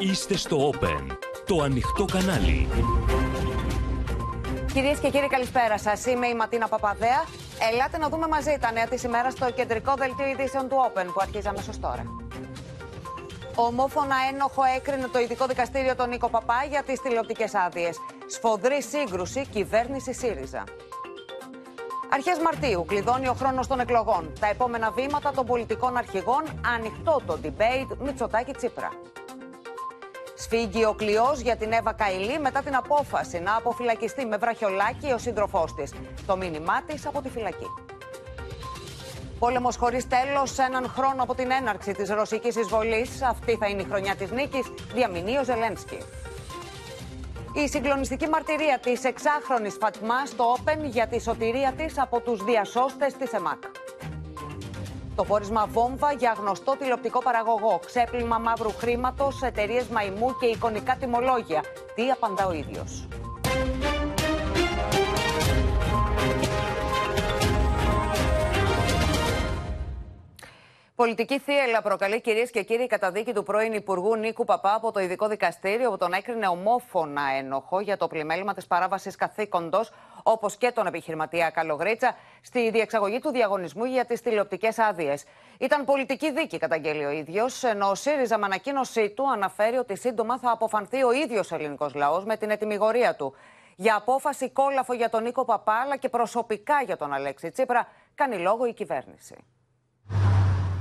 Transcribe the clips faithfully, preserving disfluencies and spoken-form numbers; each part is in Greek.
Είστε στο Open, το ανοιχτό κανάλι. Κυρίες και κύριοι, καλησπέρα σας. Είμαι η Ματίνα Παπαδέα. Ελάτε να δούμε μαζί τα νέα της ημέρας στο κεντρικό δελτίο ειδήσεων του Open που αρχίζει αμέσως τώρα. Ομόφωνα ένοχο έκρινε το ειδικό δικαστήριο τον Νίκο Παπά για τις τηλεοπτικές άδειες. Σφοδρή σύγκρουση κυβέρνηση ΣΥΡΙΖΑ. Αρχές Μαρτίου κλειδώνει ο χρόνος των εκλογών. Τα επόμενα βήματα των πολιτικών αρχηγών, ανοιχτό το debate Μητσοτάκη Τσίπρα. Σφίγγει ο κλειός για την Εύα Καϊλή μετά την απόφαση να αποφυλακιστεί με βραχιολάκι ο σύντροφός της. Το μήνυμά της από τη φυλακή. Πόλεμος χωρίς τέλος, έναν χρόνο από την έναρξη της ρωσικής εισβολής. Αυτή θα είναι η χρονιά της νίκης, διαμηνεί ο Ζελένσκι. Η συγκλονιστική μαρτυρία της εξάχρονης Φατμά στο Open για τη σωτηρία της από τους διασώστες της ΕΜΑ. Το πόρισμα βόμβα για γνωστό τηλεοπτικό παραγωγό, ξέπλυμα μαύρου χρήματος, εταιρείες μαϊμού και εικονικά τιμολόγια. Τι απαντά ο ίδιος. Πολιτική θύελλα προκαλεί, κυρίες και κύριοι, η καταδίκη του πρώην Υπουργού Νίκου Παπά από το ειδικό δικαστήριο που τον έκρινε ομόφωνα ένοχο για το πλημέλημα της παράβασης καθήκοντος, όπως και τον επιχειρηματία Καλογρίτσα, στη διεξαγωγή του διαγωνισμού για τις τηλεοπτικές άδειες. Ήταν πολιτική δίκη, καταγγέλει ο ίδιος, ενώ ο ΣΥΡΙΖΑ με ανακοίνωσή του αναφέρει ότι σύντομα θα αποφανθεί ο ίδιος ελληνικός λαός με την ετυμιγορία του. Για απόφαση κόλαφο για τον Νίκο Παπά, αλλά και προσωπικά για τον Αλέξη Τσίπρα, κάνει λόγο η κυβέρνηση.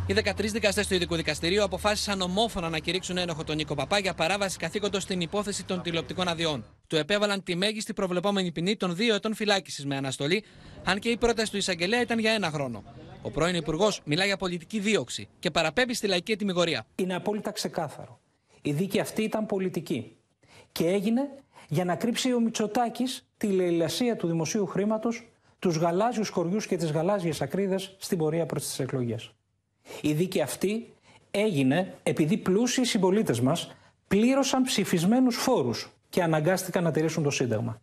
Οι δεκατρείς δικαστές του ειδικού δικαστηρίου αποφάσισαν ομόφωνα να κηρύξουν ένοχο τον Νίκο Παπά για παράβαση καθήκοντος στην υπόθεση των τηλεοπτικών αδειών. Του επέβαλαν τη μέγιστη προβλεπόμενη ποινή των δύο ετών φυλάκισης με αναστολή, αν και η πρόταση του εισαγγελέα ήταν για ένα χρόνο. Ο πρώην υπουργός μιλά για πολιτική δίωξη και παραπέμπει στη λαϊκή ετυμιγορία. Είναι απόλυτα ξεκάθαρο. Η δίκη αυτή ήταν πολιτική και έγινε για να κρύψει ο Μητσοτάκης τη λαιλασία του δημοσίου χρήματος, τους γαλάζιους χωριούς και τις γαλάζιες ακρίδες στην πορεία προς τις εκλογές. Η δίκη αυτή έγινε επειδή πλούσιοι συμπολίτες μας πλήρωσαν ψηφισμένους φόρους και αναγκάστηκαν να τηρήσουν το Σύνταγμα.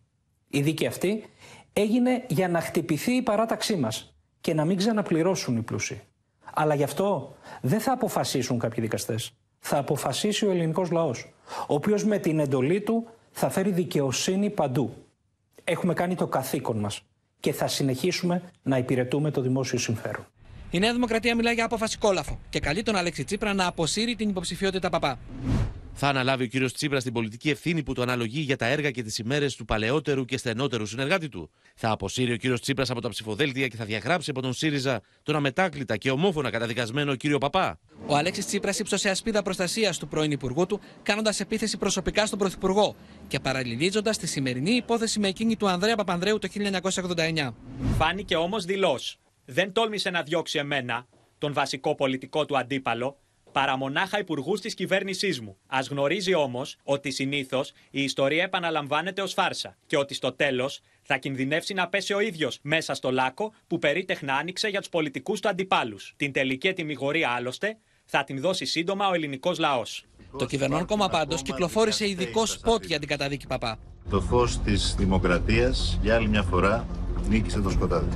Η δίκη αυτή έγινε για να χτυπηθεί η παράταξή μας και να μην ξαναπληρώσουν οι πλούσιοι. Αλλά γι' αυτό δεν θα αποφασίσουν κάποιοι δικαστές. Θα αποφασίσει ο ελληνικός λαός, ο οποίος με την εντολή του θα φέρει δικαιοσύνη παντού. Έχουμε κάνει το καθήκον μας και θα συνεχίσουμε να υπηρετούμε το δημόσιο συμφέρον. Η Νέα Δημοκρατία μιλά για απόφαση κόλαφο και καλεί τον Αλέξη Τσίπρα να αποσύρει την υποψηφιότητα Παπά. Θα αναλάβει ο κύριος Τσίπρας την πολιτική ευθύνη που του αναλογεί για τα έργα και τις ημέρες του παλαιότερου και στενότερου συνεργάτη του. Θα αποσύρει ο κύριος Τσίπρας από τα ψηφοδέλτια και θα διαγράψει από τον ΣΥΡΙΖΑ τον αμετάκλητα και ομόφωνα καταδικασμένο κύριο Παπά. Ο Αλέξης Τσίπρας ύψωσε ασπίδα προστασίας του πρώην υπουργού του, κάνοντας επίθεση προσωπικά στον πρωθυπουργό και παραλληλίζοντας τη σημερινή υπόθεση με εκείνη του Ανδρέα Παπανδρέου το χίλια εννιακόσια ογδόντα εννιά. Φάνηκε όμως δηλώς. Δεν τόλμησε να διώξει εμένα, τον βασικό πολιτικό του αντίπαλο, παρά μονάχα υπουργούς της κυβέρνησής μου. Ας γνωρίζει όμως ότι συνήθως η ιστορία επαναλαμβάνεται ως φάρσα και ότι στο τέλος θα κινδυνεύσει να πέσει ο ίδιος μέσα στο λάκκο που περίτεχνα άνοιξε για τους πολιτικούς του αντιπάλους. Την τελική ετυμιγορία άλλωστε θα την δώσει σύντομα ο ελληνικός λαός. Το κυβερνών κόμμα πάντως κυκλοφόρησε ειδικό σποτ για την καταδίκη Παπά. Το φως της δημοκρατίας για άλλη μια φορά νίκησε το σκοτάδι.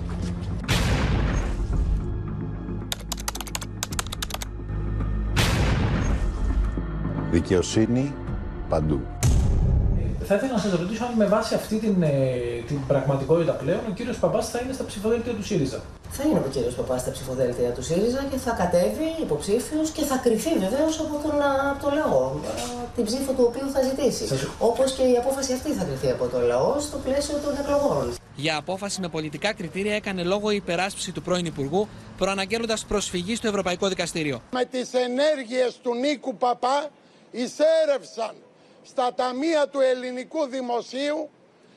Δικαιοσύνη παντού. Θα ήθελα να σας ρωτήσω αν με βάση αυτή την, την πραγματικότητα πλέον ο κύριος Παπάς θα είναι στα ψηφοδέλτια του ΣΥΡΙΖΑ. Θα είναι ο κύριος Παπάς στα ψηφοδέλτια του ΣΥΡΙΖΑ και θα κατέβει υποψήφιος και θα κρυφτεί βεβαίως από τον, από τον λαό, την ψήφο του οποίου θα ζητήσει. Σας... Όπως και η απόφαση αυτή θα κρυφτεί από τον λαό στο πλαίσιο των εκλογών. Για απόφαση με πολιτικά κριτήρια έκανε λόγο η υπεράσπιση του πρώην Υπουργού, προαναγγέλλοντας προσφυγή στο Ευρωπαϊκό Δικαστήριο. Με τις ενέργειες του Νίκου Παπά εισέρευσαν στα ταμεία του ελληνικού δημοσίου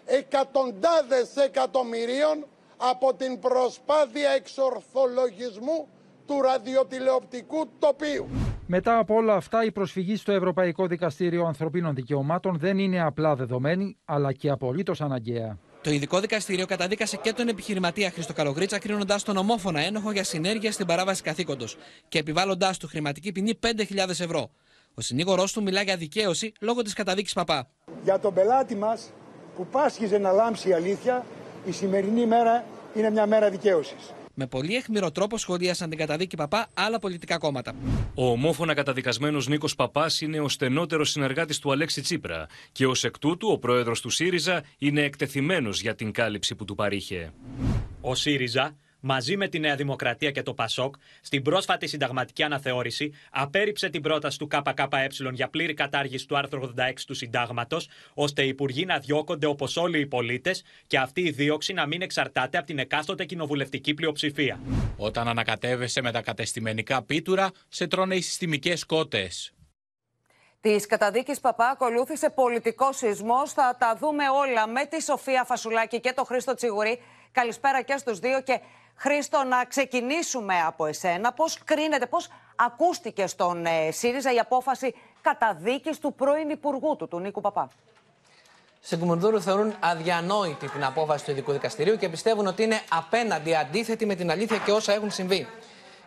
εκατοντάδες εκατομμυρίων από την προσπάθεια εξορθολογισμού του ραδιοτηλεοπτικού τοπίου. Μετά από όλα αυτά, η προσφυγή στο Ευρωπαϊκό Δικαστήριο Ανθρωπίνων Δικαιωμάτων δεν είναι απλά δεδομένη, αλλά και απολύτως αναγκαία. Το ειδικό δικαστήριο καταδίκασε και τον επιχειρηματία Χριστοκαλογρίτσα, κρίνοντας τον ομόφωνα ένοχο για συνέργεια στην παράβαση καθήκοντος και επιβάλλοντάς του χρηματική ποινή πέντε χιλιάδες ευρώ. Ο συνήγορός του μιλά για δικαίωση λόγω της καταδίκης Παπά. Για τον πελάτη μας που πάσχιζε να λάμψει η αλήθεια, η σημερινή μέρα είναι μια μέρα δικαίωσης. Με πολύ αιχμηρό τρόπο σχολίασαν την καταδίκη Παπά άλλα πολιτικά κόμματα. Ο ομόφωνα καταδικασμένος Νίκος Παπάς είναι ο στενότερος συνεργάτης του Αλέξη Τσίπρα και ως εκ τούτου ο πρόεδρος του ΣΥΡΙΖΑ είναι εκτεθειμένος για την κάλυψη που του παρήχε. Ο ΣΥΡΙΖΑ, μαζί με τη Νέα Δημοκρατία και το ΠΑΣΟΚ, στην πρόσφατη συνταγματική αναθεώρηση, απέρριψε την πρόταση του ΚΚΕ για πλήρη κατάργηση του άρθρου ογδόντα έξι του συντάγματος, ώστε οι υπουργοί να διώκονται όπως όλοι οι πολίτες και αυτή η δίωξη να μην εξαρτάται από την εκάστοτε κοινοβουλευτική πλειοψηφία. Όταν ανακατεύεσαι με τα κατεστημενικά πίτουρα, σε τρώνε οι συστημικές κότες. Της καταδίκης Παπά ακολούθησε πολιτικό σεισμός. Θα τα δούμε όλα με τη Σοφία Φασουλάκη και τον Χρήστο Τσιγουρή. Καλησπέρα και στους δύο. Και Χρήστο, να ξεκινήσουμε από εσένα. Πώς κρίνεται, πώς ακούστηκε στον ε, ΣΥΡΙΖΑ η απόφαση καταδίκης του πρώην υπουργού του, του Νίκου Παπά? Στην Κουμουνδούρου θεωρούν αδιανόητη την απόφαση του ειδικού δικαστηρίου και πιστεύουν ότι είναι απέναντι, αντίθετη με την αλήθεια και όσα έχουν συμβεί.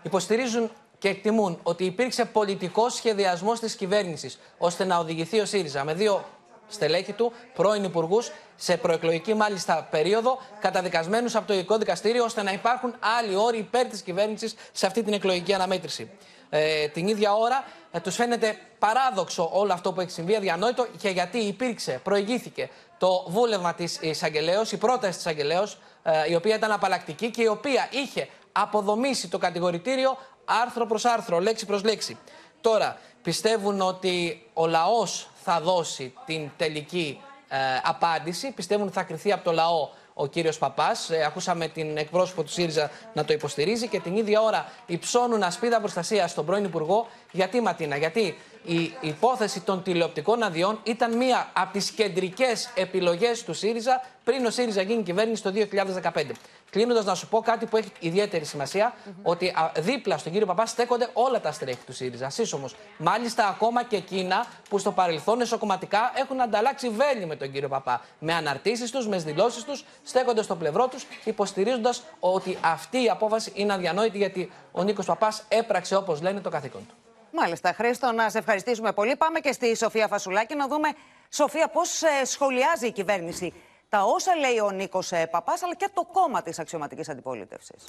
Υποστηρίζουν και εκτιμούν ότι υπήρξε πολιτικός σχεδιασμός της κυβέρνησης ώστε να οδηγηθεί ο ΣΥΡΙΖΑ με δύο στελέχη του, πρώην υπουργούς, σε προεκλογική μάλιστα περίοδο, καταδικασμένους από το ειδικό δικαστήριο, ώστε να υπάρχουν άλλοι όροι υπέρ της κυβέρνησης σε αυτή την εκλογική αναμέτρηση. Ε, την ίδια ώρα ε, τους φαίνεται παράδοξο όλο αυτό που έχει συμβεί, αδιανόητο, και γιατί υπήρξε, προηγήθηκε το βούλευμα της εισαγγελέως, η πρόταση της εισαγγελέως, ε, η οποία ήταν απαλλακτική και η οποία είχε αποδομήσει το κατηγορητήριο άρθρο προς άρθρο, λέξη προς λέξη. Τώρα, πιστεύουν ότι ο λαός θα δώσει την τελική ε, απάντηση. Πιστεύουν ότι θα κριθεί από το λαό ο κύριος Παπάς. Ε, ακούσαμε την εκπρόσωπο του ΣΥΡΙΖΑ να το υποστηρίζει και την ίδια ώρα υψώνουν ασπίδα προστασίας στον πρώην υπουργό. Γιατί, Ματίνα? Γιατί η υπόθεση των τηλεοπτικών αδειών ήταν μία από τις κεντρικές επιλογές του ΣΥΡΙΖΑ πριν ο ΣΥΡΙΖΑ γίνει κυβέρνηση το δύο χιλιάδες δεκαπέντε. Κλείνοντας, να σου πω κάτι που έχει ιδιαίτερη σημασία, mm-hmm. ότι δίπλα στον κύριο Παπά στέκονται όλα τα στελέχη του ΣΥΡΙΖΑ, σύσσωμος. Μάλιστα, ακόμα και εκείνα που στο παρελθόν εσωκομματικά έχουν ανταλλάξει βέλη με τον κύριο Παπά. Με αναρτήσεις τους, με δηλώσεις τους, στέκονται στο πλευρό τους, υποστηρίζοντας ότι αυτή η απόφαση είναι αδιανόητη, γιατί ο Νίκος Παπάς έπραξε, όπως λένε, το καθήκον του. Μάλιστα, Χρήστο, να σε ευχαριστήσουμε πολύ. Πάμε και στη Σοφία Φασουλάκη να δούμε, Σοφία, πώς ε, σχολιάζει η κυβέρνηση τα όσα λέει ο Νίκος ε, Παπάς, αλλά και το κόμμα της αξιωματικής αντιπολίτευσης.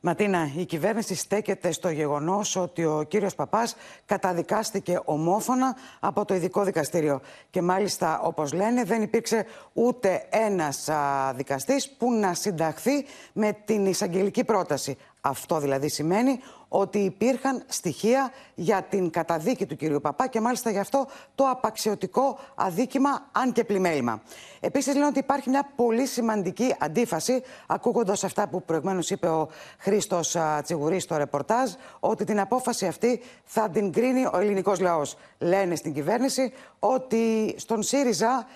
Ματίνα, η κυβέρνηση στέκεται στο γεγονός ότι ο κύριος Παπάς καταδικάστηκε ομόφωνα από το ειδικό δικαστήριο. Και μάλιστα, όπως λένε, δεν υπήρξε ούτε ένας α, δικαστής που να συνταχθεί με την εισαγγελική πρόταση. Αυτό δηλαδή σημαίνει ότι υπήρχαν στοιχεία για την καταδίκη του κυρίου Παπά και μάλιστα γι' αυτό το απαξιωτικό αδίκημα, αν και πλημέλημα. Επίσης, λένε ότι υπάρχει μια πολύ σημαντική αντίφαση, ακούγοντας αυτά που προηγουμένως είπε ο Χρήστος Τσιγουρής στο ρεπορτάζ, ότι την απόφαση αυτή θα την κρίνει ο ελληνικός λαός. Λένε στην κυβέρνηση ότι στον ΣΥΡΙΖΑ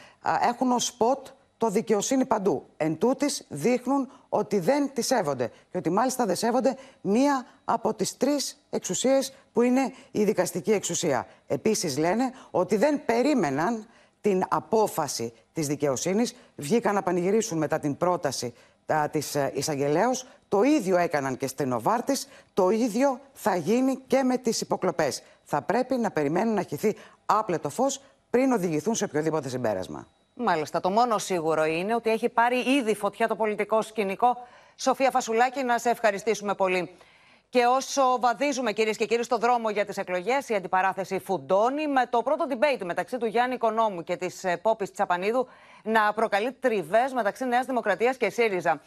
έχουν ως σποτ το δικαιοσύνη παντού. Εν τούτης δείχνουν ότι δεν τη σέβονται και ότι μάλιστα δεν σέβονται μία από τις τρεις εξουσίες που είναι η δικαστική εξουσία. Επίσης λένε ότι δεν περίμεναν την απόφαση της δικαιοσύνης, βγήκαν να πανηγυρίσουν μετά την πρόταση α, της εισαγγελέως, το ίδιο έκαναν και στην Νοβάρτης, το ίδιο θα γίνει και με τις υποκλοπές. Θα πρέπει να περιμένουν να χυθεί άπλετο φως πριν οδηγηθούν σε οποιοδήποτε συμπέρασμα. Μάλιστα, το μόνο σίγουρο είναι ότι έχει πάρει ήδη φωτιά το πολιτικό σκηνικό. Σοφία Φασουλάκη, να σε ευχαριστήσουμε πολύ. Και όσο βαδίζουμε, κυρίες και κύριοι, στο δρόμο για τις εκλογές, η αντιπαράθεση φουντώνει, με το πρώτο debate μεταξύ του Γιάννη Οικονόμου και της Πόπης Τσαπανίδου να προκαλεί τριβές μεταξύ Νέας Δημοκρατίας και ΣΥΡΙΖΑ.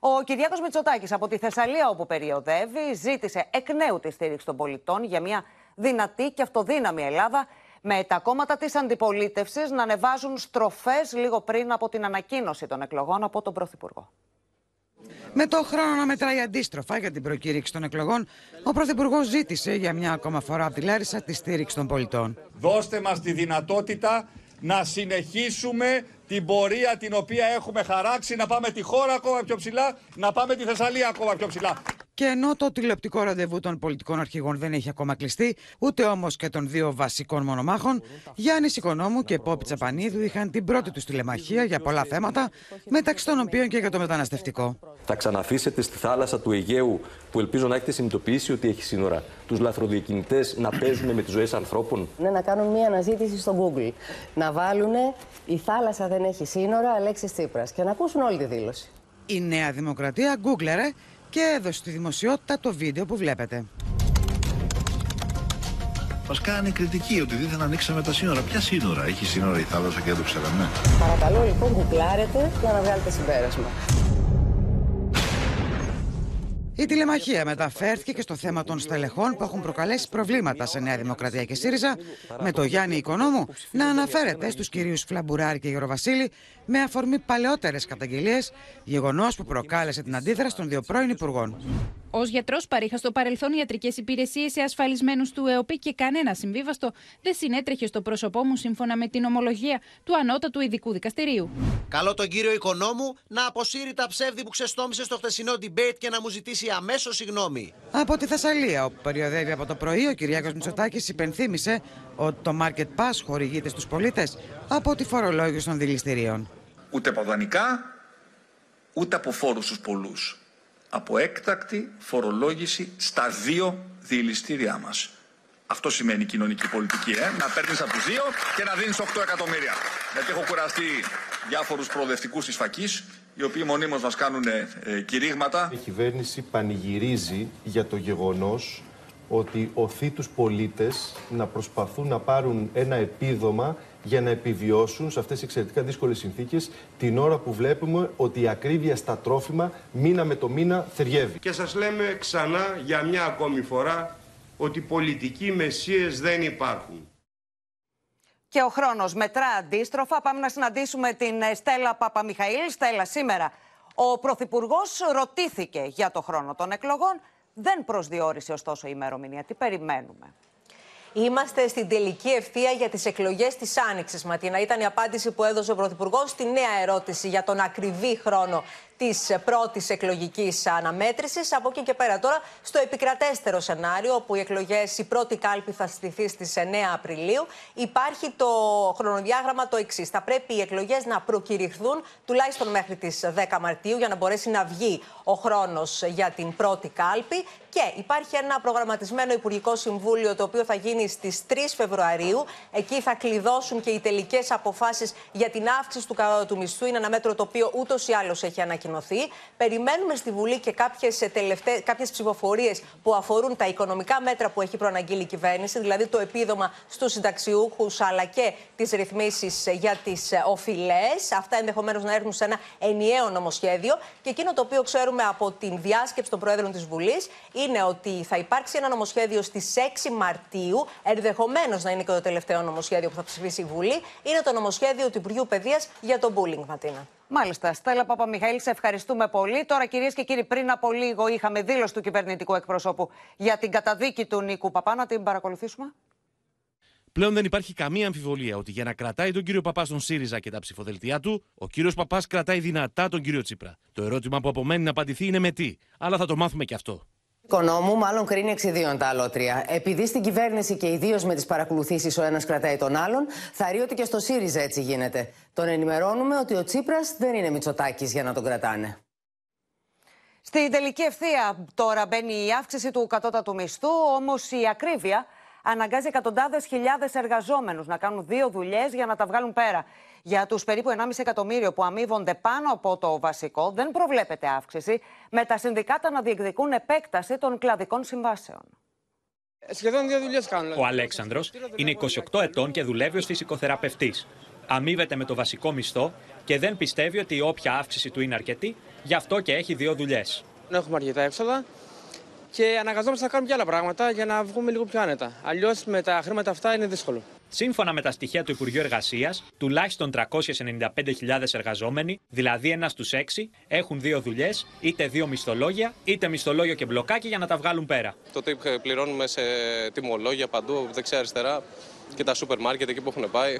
Ο Κυριάκος Μητσοτάκης, από τη Θεσσαλία όπου περιοδεύει, ζήτησε εκ νέου τη στήριξη των πολιτών για μια δυνατή και αυτοδύναμη Ελλάδα, με τα κόμματα της αντιπολίτευσης να ανεβάζουν στροφές λίγο πριν από την ανακοίνωση των εκλογών από τον Πρωθυπουργό. Με το χρόνο να μετράει αντίστροφα για την προκήρυξη των εκλογών, ο Πρωθυπουργός ζήτησε για μια ακόμα φορά από τη Λάρισα τη στήριξη των πολιτών. Δώστε μας τη δυνατότητα να συνεχίσουμε την πορεία την οποία έχουμε χαράξει, να πάμε τη χώρα ακόμα πιο ψηλά, να πάμε τη Θεσσαλία ακόμα πιο ψηλά. Και ενώ το τηλεοπτικό ραντεβού των πολιτικών αρχηγών δεν έχει ακόμα κλειστεί, ούτε όμως και των δύο βασικών μονομάχων, Γιάννης Οικονόμου και Πόπη Τσαπανίδου είχαν την πρώτη τους τηλεμαχία για πολλά θέματα, μεταξύ των οποίων και για το μεταναστευτικό. Θα ξαναφύσετε στη θάλασσα του Αιγαίου, που ελπίζω να έχετε συνειδητοποιήσει ότι έχει σύνορα, τους λαθροδιακινητές να παίζουν με τις ζωές ανθρώπων. Ναι, να κάνουν μια αναζήτηση στο Google. Να βάλουν «Η θάλασσα δεν έχει σύνορα, Αλέξης Τσίπρας» και να ακούσουν όλη τη δήλωση. Η Νέα Δημοκρατία γκούγκλερε και έδωσε στη δημοσιότητα το βίντεο που βλέπετε. Μας κάνει κριτική ότι δίθεν ανοίξαμε τα σύνορα. Ποια σύνορα? Έχει σύνορα η θάλασσα και δεν το ξέραμε. Παρακαλώ λοιπόν γκουγκλάρετε για να βγάλετε συμπέρασμα. Η τηλεμαχία μεταφέρθηκε και στο θέμα των στελεχών που έχουν προκαλέσει προβλήματα σε Νέα Δημοκρατία και ΣΥΡΙΖΑ, με το Γιάννη Οικονόμου να αναφέρεται στους κυρίους Φλαμπουράρη και Ιεροβασίλη με αφορμή παλαιότερες καταγγελίες, γεγονός που προκάλεσε την αντίδραση των δύο πρώην υπουργών. Ως γιατρός παρήχα στο παρελθόν ιατρικές υπηρεσίες σε ασφαλισμένους του ΕΟΠΗ και κανένα συμβίβαστο δεν συνέτρεχε στο πρόσωπό μου σύμφωνα με την ομολογία του Ανώτατου Ειδικού Δικαστηρίου. Καλώ τον κύριο Οικονόμου να αποσύρει τα ψεύδη που ξεστόμησε στο χθεσινό debate και να μου ζητήσει αμέσως συγγνώμη. Από τη Θεσσαλία, όπου περιοδεύει από το πρωί, ο Κυριάκος Μητσοτάκης υπενθύμησε ότι το Market Pass χορηγείται στους πολίτες από τη φορολόγηση των δηληστηρίων. Ούτε από δανεικά, ούτε από φόρους στους πολλούς. Από έκτακτη φορολόγηση στα δύο δηληστήριά μας. Αυτό σημαίνει κοινωνική πολιτική, ε? Να παίρνεις από τους δύο και να δίνεις οκτώ εκατομμύρια. Γιατί έχω κουραστεί διάφορους προοδευτικούς της φακής, οι οποίοι μονίμως μας κάνουν ε, κηρύγματα. Η κυβέρνηση πανηγυρίζει για το γεγονός ότι οθεί τους πολίτες να προσπαθούν να πάρουν ένα επίδομα για να επιβιώσουν σε αυτές τις εξαιρετικά δύσκολες συνθήκες, την ώρα που βλέπουμε ότι η ακρίβεια στα τρόφιμα μήνα με το μήνα θεριεύει. Και σας λέμε ξανά για μια ακόμη φορά ότι πολιτικοί μεσσίες δεν υπάρχουν. Και ο χρόνος μετρά αντίστροφα. Πάμε να συναντήσουμε την Στέλλα Παπαμιχαήλ. Στέλλα, σήμερα ο Πρωθυπουργός ρωτήθηκε για το χρόνο των εκλογών. Δεν προσδιορίσε ωστόσο η ημερομηνία. Τι περιμένουμε? Είμαστε στην τελική ευθεία για τις εκλογές της Άνοιξης, Ματίνα. Ήταν η απάντηση που έδωσε ο Πρωθυπουργός στη νέα ερώτηση για τον ακριβή χρόνο της πρώτης εκλογικής αναμέτρησης. Από εκεί και πέρα τώρα στο επικρατέστερο σενάριο, όπου οι εκλογές, η πρώτη κάλπη θα στηθεί στις εννέα Απριλίου, υπάρχει το χρονοδιάγραμμα το εξής. Θα πρέπει οι εκλογές να προκηρυχθούν τουλάχιστον μέχρι τις δέκα Μαρτίου για να μπορέσει να βγει ο χρόνος για την πρώτη κάλπη. Και υπάρχει ένα προγραμματισμένο Υπουργικό Συμβούλιο, το οποίο θα γίνει στις τρεις Φεβρουαρίου. Εκεί θα κλειδώσουν και οι τελικές αποφάσεις για την αύξηση του κατώτατου μισθού. Είναι ένα μέτρο το οποίο ούτως ή άλλως έχει ανακοινωθεί. Περιμένουμε στη Βουλή και κάποιες, τελευταί... κάποιες ψηφοφορίες που αφορούν τα οικονομικά μέτρα που έχει προαναγγείλει η κυβέρνηση, δηλαδή το επίδομα στους συνταξιούχους αλλά και τις ρυθμίσεις για τις οφειλές. Αυτά ενδεχομένως να έρθουν σε ένα ενιαίο νομοσχέδιο. Και εκείνο το οποίο ξέρουμε από την διάσκεψη των Προέδρων της Βουλής είναι ότι θα υπάρξει ένα νομοσχέδιο στις έξι Μαρτίου, ενδεχομένως να είναι και το τελευταίο νομοσχέδιο που θα ψηφίσει η Βουλή. Είναι το νομοσχέδιο του Υπουργείου Παιδείας για το bullying, Ματίνα. Μάλιστα. Στέλλα Παπαμιχαήλ, σε ευχαριστούμε πολύ. Τώρα, κυρίες και κύριοι, πριν από λίγο είχαμε δήλωση του κυβερνητικού εκπροσώπου για την καταδίκη του Νίκου Παπά. Να την παρακολουθήσουμε. Πλέον δεν υπάρχει καμία αμφιβολία ότι για να κρατάει τον κύριο Παπά στον ΣΥΡΙΖΑ και τα ψηφοδελτία του, ο κύριος Παπάς κρατάει δυνατά τον κύριο Τσίπρα. Το ερώτημα που απομένει να απαντηθεί είναι με τι, αλλά θα το μάθουμε και αυτό. Οικονόμου, μάλλον κρίνει εξιδίων τα αλότρια. Επειδή στην κυβέρνηση και ιδίως με τις παρακολουθήσεις ο ένας κρατάει τον άλλον, θα ρει ότι και στο ΣΥΡΙΖΑ έτσι γίνεται. Τον ενημερώνουμε ότι ο Τσίπρας δεν είναι Μητσοτάκης για να τον κρατάνε. Στην τελική ευθεία τώρα μπαίνει η αύξηση του κατώτατου μισθού, όμως η ακρίβεια αναγκάζει εκατοντάδες χιλιάδες εργαζόμενους να κάνουν δύο δουλειές για να τα βγάλουν πέρα. Για τους περίπου ενάμιση εκατομμύριο που αμείβονται πάνω από το βασικό, δεν προβλέπεται αύξηση, με τα συνδικάτα να διεκδικούν επέκταση των κλαδικών συμβάσεων. Σχεδόν δύο δουλειές κάνουν. Ο Αλέξανδρος είναι είκοσι οκτώ ετών και δουλεύει ως φυσικοθεραπευτής. Αμείβεται με το βασικό μισθό και δεν πιστεύει ότι η όποια αύξηση του είναι αρκετή, γι' αυτό και έχει δύο δουλειές. Έχουμε αρκετά έξοδα. Και αναγκαζόμαστε να κάνουμε και άλλα πράγματα για να βγούμε λίγο πιο άνετα. Αλλιώς με τα χρήματα αυτά είναι δύσκολο. Σύμφωνα με τα στοιχεία του Υπουργείου Εργασίας, τουλάχιστον τριακόσιες ενενήντα πέντε χιλιάδες εργαζόμενοι, δηλαδή ένας στους έξι, έχουν δύο δουλειές, είτε δύο μισθολόγια, είτε μισθολόγιο και μπλοκάκι για να τα βγάλουν πέρα. Το τι πληρώνουμε σε τιμολόγια παντού, δεξιά-αριστερά και τα σούπερ μάρκετ εκεί που έχουν πάει,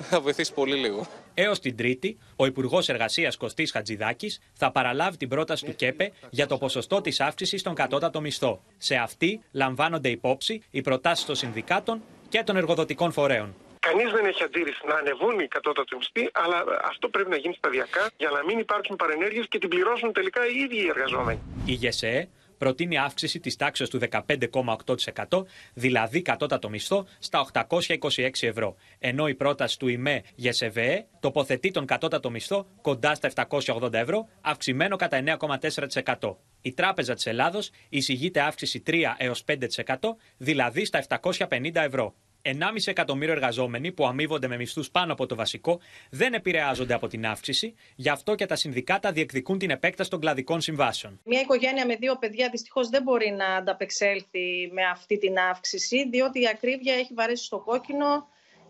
θα βοηθήσει πολύ λίγο. Έως την Τρίτη, ο Υπουργός Εργασίας Κωστής Χατζηδάκης θα παραλάβει την πρόταση του ΚΕΠΕ για το ποσοστό της αύξησης στον κατώτατο μισθό. Σε αυτή λαμβάνονται υπόψη οι προτάσεις των συνδικάτων και των εργοδοτικών φορέων. Κανείς δεν έχει αντίρρηση να ανεβούν οι κατώτατοι μισθοί, αλλά αυτό πρέπει να γίνει σταδιακά για να μην υπάρχουν παρενέργειες και την πληρώσουν τελικά οι ίδιοι οι εργαζόμενοι. Η ΓΕΣΕΕ προτείνει αύξηση της τάξης του δεκαπέντε κόμμα οκτώ τοις εκατό, δηλαδή κατώτατο μισθό, στα οκτακόσια είκοσι έξι ευρώ. Ενώ η πρόταση του ΙΜΕ για ΣΕΒΕΕ τοποθετεί τον κατώτατο μισθό κοντά στα επτακόσια ογδόντα ευρώ, αυξημένο κατά εννέα κόμμα τέσσερα τοις εκατό. Η Τράπεζα της Ελλάδος εισηγείται αύξηση τρία έως πέντε τοις εκατό, δηλαδή στα επτακόσια πενήντα ευρώ. ενάμιση εκατομμύριο εργαζόμενοι που αμείβονται με μισθούς πάνω από το βασικό δεν επηρεάζονται από την αύξηση, γι' αυτό και τα συνδικάτα διεκδικούν την επέκταση των κλαδικών συμβάσεων. Μια οικογένεια με δύο παιδιά δυστυχώς δεν μπορεί να ανταπεξέλθει με αυτή την αύξηση, διότι η ακρίβεια έχει βαρέσει στο κόκκινο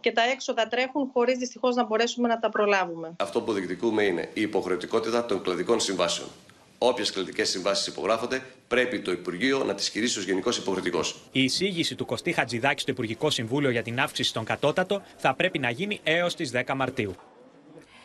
και τα έξοδα τρέχουν χωρίς δυστυχώς να μπορέσουμε να τα προλάβουμε. Αυτό που διεκδικούμε είναι η υποχρεωτικότητα των κλαδικών συμβάσεων. Όποιες κλαδικές συμβάσεις υπογράφονται, πρέπει το Υπουργείο να τις κηρύσει ως γενικός υποχρεωτικός. Η εισήγηση του Κωστή Χατζηδάκη στο Υπουργικό Συμβούλιο για την αύξηση στον κατώτατο θα πρέπει να γίνει έως τις δέκα Μαρτίου.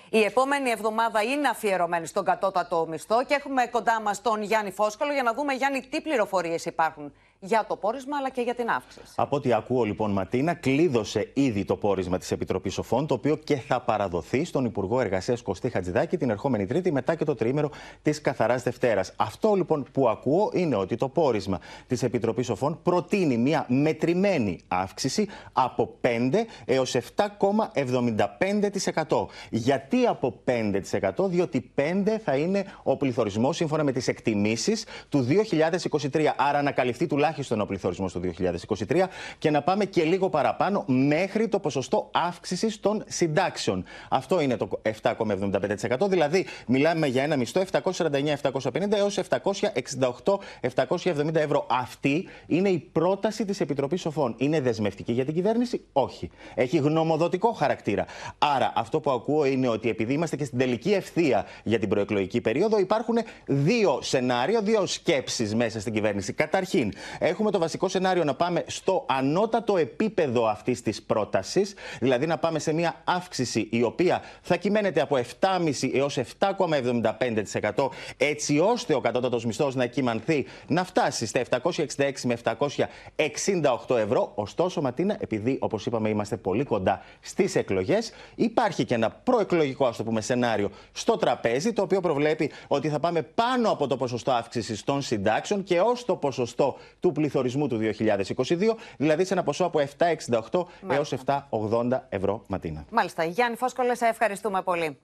Η επόμενη εβδομάδα είναι αφιερωμένη στον κατώτατο μισθό και έχουμε κοντά μας τον Γιάννη Φόσκολο για να δούμε, Γιάννη, τι πληροφορίες υπάρχουν για το πόρισμα αλλά και για την αύξηση. Από ό,τι ακούω, λοιπόν, Ματίνα, κλείδωσε ήδη το πόρισμα της Επιτροπής Σοφών, το οποίο και θα παραδοθεί στον Υπουργό Εργασίας Κωστή Χατζηδάκη την ερχόμενη Τρίτη, μετά και το τριήμερο της Καθαράς Δευτέρας. Αυτό, λοιπόν, που ακούω είναι ότι το πόρισμα της Επιτροπής Σοφών προτείνει μια μετρημένη αύξηση από πέντε έως επτά κόμμα εβδομήντα πέντε τοις εκατό. Γιατί από πέντε τοις εκατό, διότι πέντε θα είναι ο πληθωρισμός σύμφωνα με τις εκτιμήσεις του δύο χιλιάδες είκοσι τρία. Άρα να καλυφθεί τουλάχιστον στον ο πληθωρισμός του δύο χιλιάδες είκοσι τρία και να πάμε και λίγο παραπάνω μέχρι το ποσοστό αύξησης των συντάξεων. Αυτό είναι το επτά κόμμα εβδομήντα πέντε τοις εκατό, δηλαδή μιλάμε για ένα μισθό επτακόσια σαράντα εννέα έως επτακόσια εξήντα οκτώ επτακόσια εβδομήντα ευρώ. Αυτή είναι η πρόταση της Επιτροπής Σοφών. Είναι δεσμευτική για την κυβέρνηση? Όχι. Έχει γνωμοδοτικό χαρακτήρα. Άρα αυτό που ακούω είναι ότι επειδή είμαστε και στην τελική ευθεία για την προεκλογική περίοδο, υπάρχουν δύο σενάρια, δύο σκέψεις μέσα στην κυβέρνηση. Καταρχήν, έχουμε το βασικό σενάριο να πάμε στο ανώτατο επίπεδο αυτής της πρότασης, δηλαδή να πάμε σε μια αύξηση η οποία θα κυμαίνεται από επτά κόμμα πέντε τοις εκατό έως επτά κόμμα εβδομήντα πέντε τοις εκατό, έτσι ώστε ο κατώτατος μισθός να κυμανθεί, να φτάσει στα επτακόσια εξήντα έξι με επτακόσια εξήντα οκτώ ευρώ. Ωστόσο, Ματίνα, επειδή όπως είπαμε είμαστε πολύ κοντά στις εκλογές, υπάρχει και ένα προεκλογικό, ας το πούμε, σενάριο στο τραπέζι, το οποίο προβλέπει ότι θα πάμε πάνω από το ποσοστό αύξησης των συντάξεων και ως το ποσοστό του πληθωρισμού του δύο χιλιάδες είκοσι δύο, δηλαδή σε ένα ποσό από επτά κόμμα εξήντα οκτώ έως επτά κόμμα ογδόντα ευρώ, Ματίνα. Μάλιστα. Γιάννη Φόσκολε, σε ευχαριστούμε πολύ.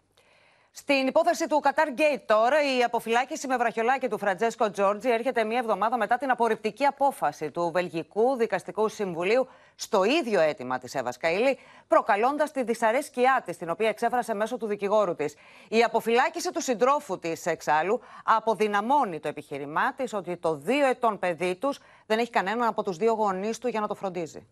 Στην υπόθεση του Qatar Gate τώρα, η αποφυλάκηση με βραχιολάκι του Φραντσέσκο Τζόρτζι έρχεται μία εβδομάδα μετά την απορριπτική απόφαση του Βελγικού Δικαστικού Συμβουλίου στο ίδιο αίτημα της Εύας Καϊλή, προκαλώντας τη δυσαρέσκειά της, την οποία εξέφρασε μέσω του δικηγόρου της. Η αποφυλάκηση του συντρόφου της, εξάλλου, αποδυναμώνει το επιχείρημά της ότι το δύο ετών παιδί τους δεν έχει κανέναν από τους δύο γονείς του για να το φροντίζει.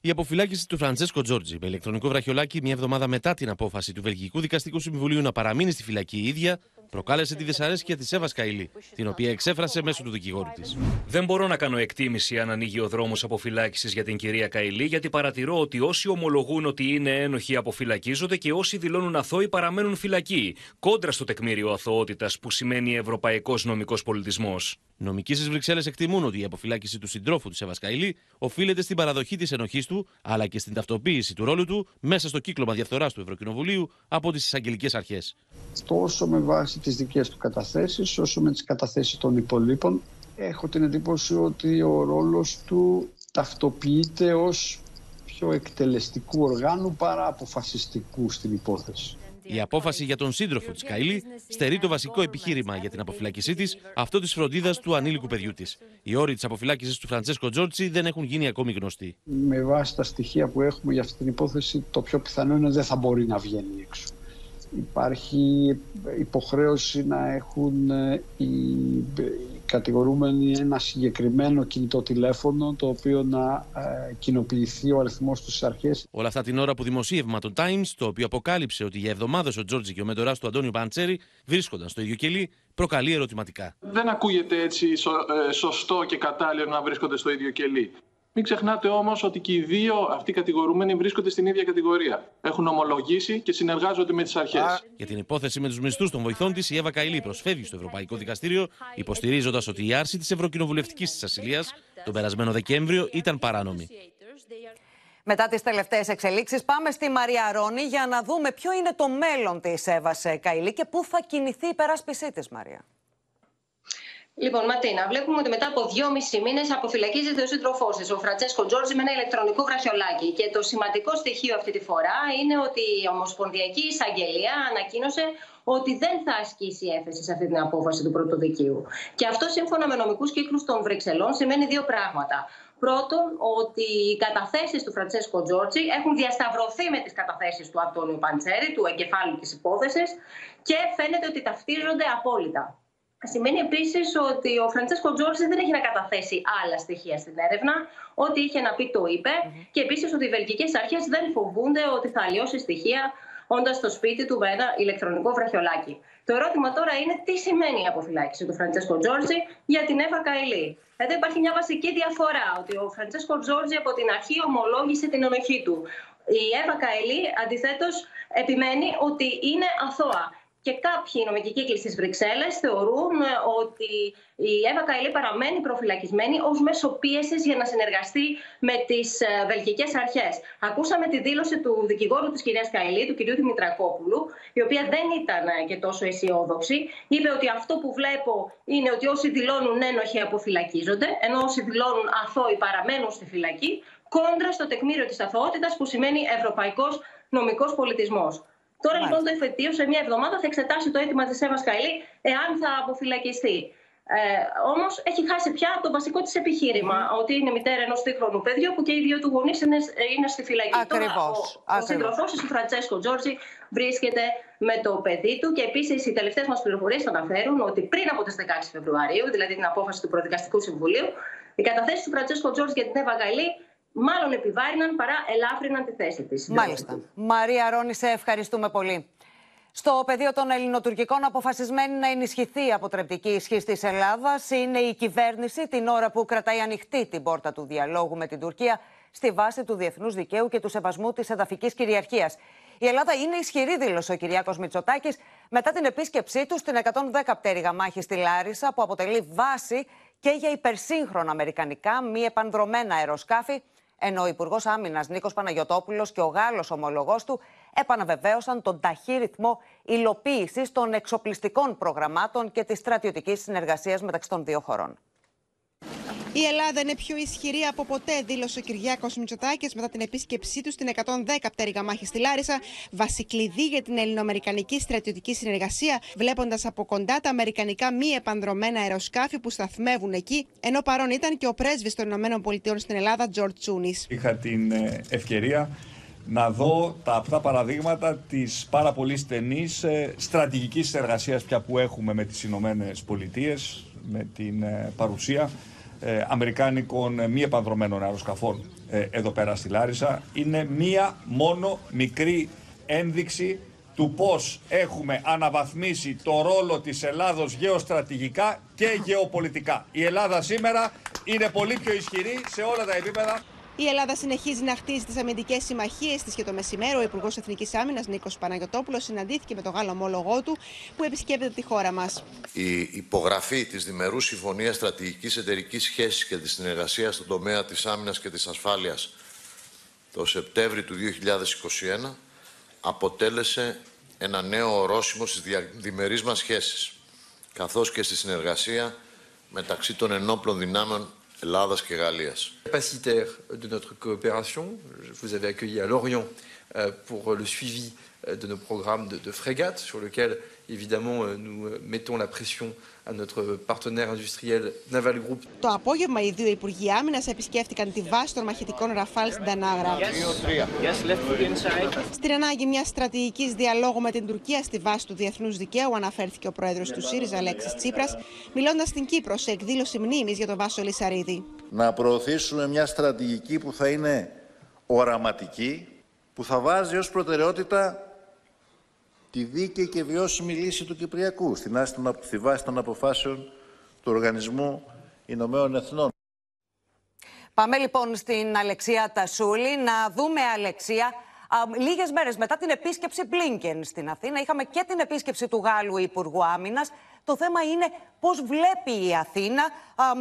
Η αποφυλάκηση του Φραντσέσκο Τζόρτζι με ηλεκτρονικό βραχιολάκι, μια εβδομάδα μετά την απόφαση του Βελγικού Δικαστικού Συμβουλίου να παραμείνει στη φυλακή η ίδια, προκάλεσε τη δυσαρέσκεια της Εύας Καϊλή, την οποία εξέφρασε μέσω του δικηγόρου της. Δεν μπορώ να κάνω εκτίμηση αν ανοίγει ο δρόμος αποφυλάκησης για την κυρία Καϊλή, γιατί παρατηρώ ότι όσοι ομολογούν ότι είναι ένοχοι αποφυλακίζονται και όσοι δηλώνουν αθώοι παραμένουν φυλακοί, κόντρα στο τεκμήριο αθωότητας που σημαίνει ευρωπαϊκός νομικός πολιτισμός. Νομικοί στις Βρυξέλλες εκτιμούν ότι η αποφυλάκιση του συντρόφου της Εύας Καϊλή οφείλεται στην παραδοχή της ενοχής του, αλλά και στην ταυτοποίηση του ρόλου του μέσα στο κύκλωμα διαφθοράς του Ευρωκοινοβουλίου από τις εισαγγελικές αρχές. Τόσο με βάση τις δικές του καταθέσεις, όσο με τις καταθέσεις των υπολείπων, έχω την εντύπωση ότι ο ρόλος του ταυτοποιείται ως πιο εκτελεστικού οργάνου παρά αποφασιστικού στην υπόθεση. Η απόφαση για τον σύντροφο της Καϊλή στερεί το βασικό επιχείρημα για την αποφυλάκησή της, αυτό της φροντίδας του ανήλικου παιδιού της. Οι όροι της αποφυλάκησης του Φραντσέσκο Τζόρτζι δεν έχουν γίνει ακόμη γνωστοί. Με βάση τα στοιχεία που έχουμε για αυτή την υπόθεση, το πιο πιθανό είναι δεν θα μπορεί να βγαίνει έξω. Υπάρχει υποχρέωση να έχουν οι κατηγορούμενοι ένα συγκεκριμένο κινητό τηλέφωνο, το οποίο να ε, κοινοποιηθεί ο αριθμός του στις αρχές. Όλα αυτά την ώρα που δημοσίευμα των Times, το οποίο αποκάλυψε ότι για εβδομάδες ο Τζόρτζι και ο μέντορας του Αντόνιο Παντσέρι βρίσκονταν στο ίδιο κελί, προκαλεί ερωτηματικά. Δεν ακούγεται έτσι σω, ε, σωστό και κατάλληλο να βρίσκονται στο ίδιο κελί. Μην ξεχνάτε όμως ότι και οι δύο αυτοί κατηγορούμενοι βρίσκονται στην ίδια κατηγορία. Έχουν ομολογήσει και συνεργάζονται με τις αρχές. Για την υπόθεση με τους μισθούς των βοηθών της, η Εύα Καϊλή προσφεύγει στο Ευρωπαϊκό Δικαστήριο, υποστηρίζοντας ότι η άρση της Ευρωκοινοβουλευτικής της ασυλίας τον περασμένο Δεκέμβριο ήταν παράνομη. Μετά τις τελευταίες εξελίξεις, πάμε στη Μαρία Αρώνη για να δούμε ποιο είναι το μέλλον της Εύας Καϊλή και πού θα κινηθεί η περάσπισή της, Μαρία. Λοιπόν, Ματίνα, βλέπουμε ότι μετά από δυόμισι μήνες αποφυλακίζεται ο σύντροφός της, ο Φραντσέσκο Τζόρτζι, με ένα ηλεκτρονικό βραχιολάκι. Και το σημαντικό στοιχείο αυτή τη φορά είναι ότι η Ομοσπονδιακή Εισαγγελία ανακοίνωσε ότι δεν θα ασκήσει έφεση σε αυτή την απόφαση του πρωτοδικείου. Και αυτό, σύμφωνα με νομικούς κύκλους των Βρυξελών, σημαίνει δύο πράγματα. Πρώτον, ότι οι καταθέσεις του Φραντσέσκο Τζόρτζι έχουν διασταυρωθεί με τις καταθέσεις του Αντόνιου Παντσέρι, του εγκεφάλου της υπόθεσης, και φαίνεται ότι ταυτίζονται απόλυτα. Σημαίνει επίσης ότι ο Φραντσέσκο Τζόρτζι δεν έχει να καταθέσει άλλα στοιχεία στην έρευνα. Ό,τι είχε να πει το είπε. Mm-hmm. Και επίσης ότι οι βελγικές αρχές δεν φοβούνται ότι θα αλλοιώσει στοιχεία όντας στο σπίτι του με ένα ηλεκτρονικό βραχιολάκι. Το ερώτημα τώρα είναι τι σημαίνει η αποφυλάκηση του Φραντσέσκο Τζόρτζι για την Εύα Καϊλή. Εδώ υπάρχει μια βασική διαφορά, ότι ο Φραντσέσκο Τζόρτζι από την αρχή ομολόγησε την ενοχή του. Η Εύα Καϊλή, αντιθέτως, επιμένει ότι είναι αθώα. Και κάποιοι νομικοί κύκλοι στις Βρυξέλλες θεωρούν ότι η Εύα Καϊλή παραμένει προφυλακισμένη ως μέσο πίεσης για να συνεργαστεί με τις βελγικές αρχές. Ακούσαμε τη δήλωση του δικηγόρου της κυρίας Καϊλή, του κυρίου Δημητρακόπουλου, η οποία δεν ήταν και τόσο αισιόδοξη. Είπε ότι αυτό που βλέπω είναι ότι όσοι δηλώνουν ένοχοι αποφυλακίζονται, ενώ όσοι δηλώνουν αθώοι παραμένουν στη φυλακή, κόντρα στο τεκμήριο της αθωότητας που σημαίνει ευρωπαϊκός νομικός πολιτισμός. Τώρα λοιπόν το εφετείο σε μια εβδομάδα θα εξετάσει το αίτημα της Εύας Καϊλή εάν θα αποφυλακιστεί. Ε, όμως έχει χάσει πια το βασικό της επιχείρημα, mm. ότι είναι μητέρα ενός τρίχρονου παιδιού που και οι δύο του γονείς είναι, είναι στη φυλακή. Ακριβώς. Τώρα, ο, Ακριβώς. ο σύντροφός του Φραντσέσκο Τζόρτζι βρίσκεται με το παιδί του και επίσης οι τελευταίες μας πληροφορίες αναφέρουν ότι πριν από τις δεκαέξι Φεβρουαρίου, δηλαδή την απόφαση του Προδικαστικού Συμβουλίου, οι καταθέσεις του Φραντσέσκο Τζόρτζι για την Εύα Καϊλή μάλλον επιβάρυναν παρά ελάφρυναν τη θέση της. Μάλιστα. Μαρία Αρώνη, σε ευχαριστούμε πολύ. Στο πεδίο των ελληνοτουρκικών, αποφασισμένη να ενισχυθεί η αποτρεπτική ισχύ της Ελλάδας είναι η κυβέρνηση, την ώρα που κρατάει ανοιχτή την πόρτα του διαλόγου με την Τουρκία στη βάση του διεθνούς δικαίου και του σεβασμού της εδαφικής κυριαρχίας. Η Ελλάδα είναι ισχυρή, δήλωσε ο Κυριάκος Μητσοτάκης μετά την επίσκεψή του στην εκατόν δέκα πτέρυγα μάχη στη Λάρισα, που αποτελεί βάση και για υπερσύγχρονα αμερικανικά μη επανδρομένα αεροσκάφη. Ενώ ο Υπουργός Άμυνας Νίκος Παναγιωτόπουλος και ο Γάλλος ομολογός του επαναβεβαίωσαν τον ταχύ ρυθμό υλοποίησης των εξοπλιστικών προγραμμάτων και της στρατιωτικής συνεργασίας μεταξύ των δύο χωρών. Η Ελλάδα είναι πιο ισχυρή από ποτέ, δήλωσε ο Κυριάκος Μητσοτάκης μετά την επίσκεψή του στην εκατόν δέκα πτέρυγα μάχη στη Λάρισα, βασικλειδί για την ελληνοαμερικανική στρατιωτική συνεργασία, βλέποντας από κοντά τα αμερικανικά μη επανδρομένα αεροσκάφη που σταθμεύουν εκεί, ενώ παρόν ήταν και ο πρέσβης των ΗΠΑ στην Ελλάδα, Τζορτζ Τσούνης. Είχα την ευκαιρία να δω τα αυτά παραδείγματα της πάρα πολύ στενής στρατηγικής συνεργασίας πια που έχουμε με τις ΗΠΑ, με την παρουσία αμερικάνικων μη επανδρομένων αεροσκαφών ε, εδώ πέρα στη Λάρισα. Είναι μία μόνο μικρή ένδειξη του πώς έχουμε αναβαθμίσει το ρόλο της Ελλάδος γεωστρατηγικά και γεωπολιτικά. Η Ελλάδα σήμερα είναι πολύ πιο ισχυρή σε όλα τα επίπεδα. Η Ελλάδα συνεχίζει να χτίζει τις αμυντικές συμμαχίες της και το μεσημέρι ο Υπουργός Εθνικής Άμυνας Νίκος Παναγιωτόπουλος συναντήθηκε με τον Γάλλο ομόλογό του που επισκέπτεται τη χώρα μας. Η υπογραφή της Διμερούς Συμφωνίας Στρατηγικής Εταιρικής Σχέσης και της Συνεργασίας στον τομέα της άμυνας και της ασφάλειας το Σεπτέμβρη του δύο χιλιάδες είκοσι ένα αποτέλεσε ένα νέο ορόσημο στις διμερείς μας σχέσεις, καθώς και στη συνεργασία μεταξύ των ενόπλων δυνάμεων Ελλάδας και Γαλλίας. Capacitaire de notre coopération, je vous avais accueilli à Lorient pour le suivi de nos programmes de, de frégates, sur lequel évidemment nous mettons la pression à notre partenaire industriel Naval Group. Το απόγευμα οι δύο Υπουργοί Άμυνας επισκέφτηκαν τη βάση των μαχητικών Ραφάλ στην Τανάγρα. Στην ανάγκη μιας στρατηγικής διαλόγου με την Τουρκία στη βάση του διεθνούς δικαίου αναφέρθηκε ο πρόεδρος του ΣΥΡΙΖΑ Αλέξης Τσίπρας, μιλώντας στην Κύπρο σε εκδήλωση μνήμης για τον Βάσο Λυσαρίδη. Να προωθήσουμε μια στρατηγική που θα είναι οραματική, που θα βάζει ως προτεραιότητα τη δίκαιη και βιώσιμη λύση του Κυπριακού στη βάση των αποφάσεων του Οργανισμού Ηνωμένων Εθνών. Πάμε λοιπόν στην Αλεξία Τασούλη. Να δούμε, Αλεξία, λίγες μέρες μετά την επίσκεψη Μπλίνκεν στην Αθήνα, είχαμε και την επίσκεψη του Γάλλου Υπουργού Άμυνας. Το θέμα είναι πώς βλέπει η Αθήνα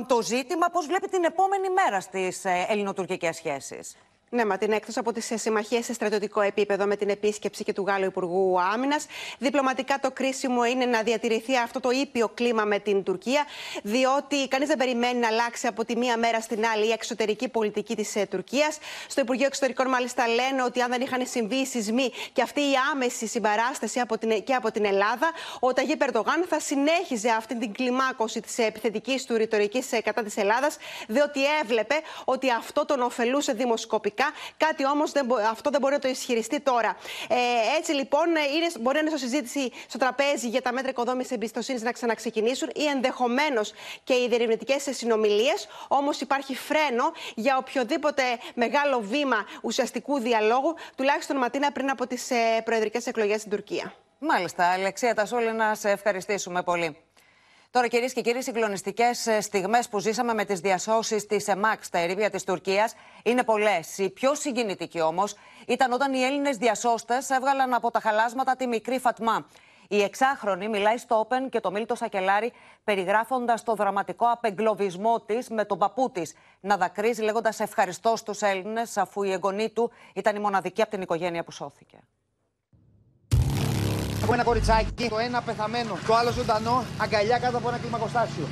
το ζήτημα, πώς βλέπει την επόμενη μέρα στις ελληνοτουρκικές σχέσεις. Ναι, Ματίνα, εκτός από τις συμμαχίες σε στρατιωτικό επίπεδο με την επίσκεψη και του Γάλλου Υπουργού Άμυνας, διπλωματικά το κρίσιμο είναι να διατηρηθεί αυτό το ήπιο κλίμα με την Τουρκία, διότι κανείς δεν περιμένει να αλλάξει από τη μία μέρα στην άλλη η εξωτερική πολιτική της Τουρκίας. Στο Υπουργείο Εξωτερικών, μάλιστα, λένε ότι αν δεν είχαν συμβεί οι σεισμοί και αυτή η άμεση συμπαράσταση από την, και από την Ελλάδα, ο Ταγίπ Ερντογάν θα συνέχιζε αυτή την κλιμάκωση της επιθετικής του ρητορικής κατά της Ελλάδας, διότι έβλεπε ότι αυτό τον ωφελούσε δημοσκοπικά. Κάτι όμως δεν, αυτό δεν μπορεί να το ισχυριστεί τώρα. Ε, έτσι λοιπόν, είναι, μπορεί να είναι στο συζήτηση στο τραπέζι για τα μέτρα οικοδόμησης εμπιστοσύνης να ξαναξεκινήσουν ή ενδεχομένως και οι διερευνητικές συνομιλίες. Όμως υπάρχει φρένο για οποιοδήποτε μεγάλο βήμα ουσιαστικού διαλόγου, τουλάχιστον Ματίνα πριν από τις προεδρικές εκλογές στην Τουρκία. Μάλιστα, Αλεξία Τασούλη, να σε ευχαριστήσουμε πολύ. Τώρα, κυρίες και κύριοι, συγκλονιστικές στιγμές που ζήσαμε με τις διασώσεις της ΕΜΑ στα ερείπια της Τουρκίας είναι πολλές. Η πιο συγκινητική όμως ήταν όταν οι Έλληνες διασώστες έβγαλαν από τα χαλάσματα τη μικρή Φατμά. Η εξάχρονη μιλάει στο Open και το μίλτο σακελάρι, περιγράφοντας το δραματικό απεγκλωβισμό της με τον παππού της να δακρύζει, λέγοντας ευχαριστώ στους Έλληνες, αφού η εγγονή του ήταν η μοναδική από την οικογένεια που σώθηκε. Από ένα κοριτσάκι, το ένα πεθαμένο, το άλλο ζωντανό, αγκαλιά κάτω από ένα κλιμακοστάσιο.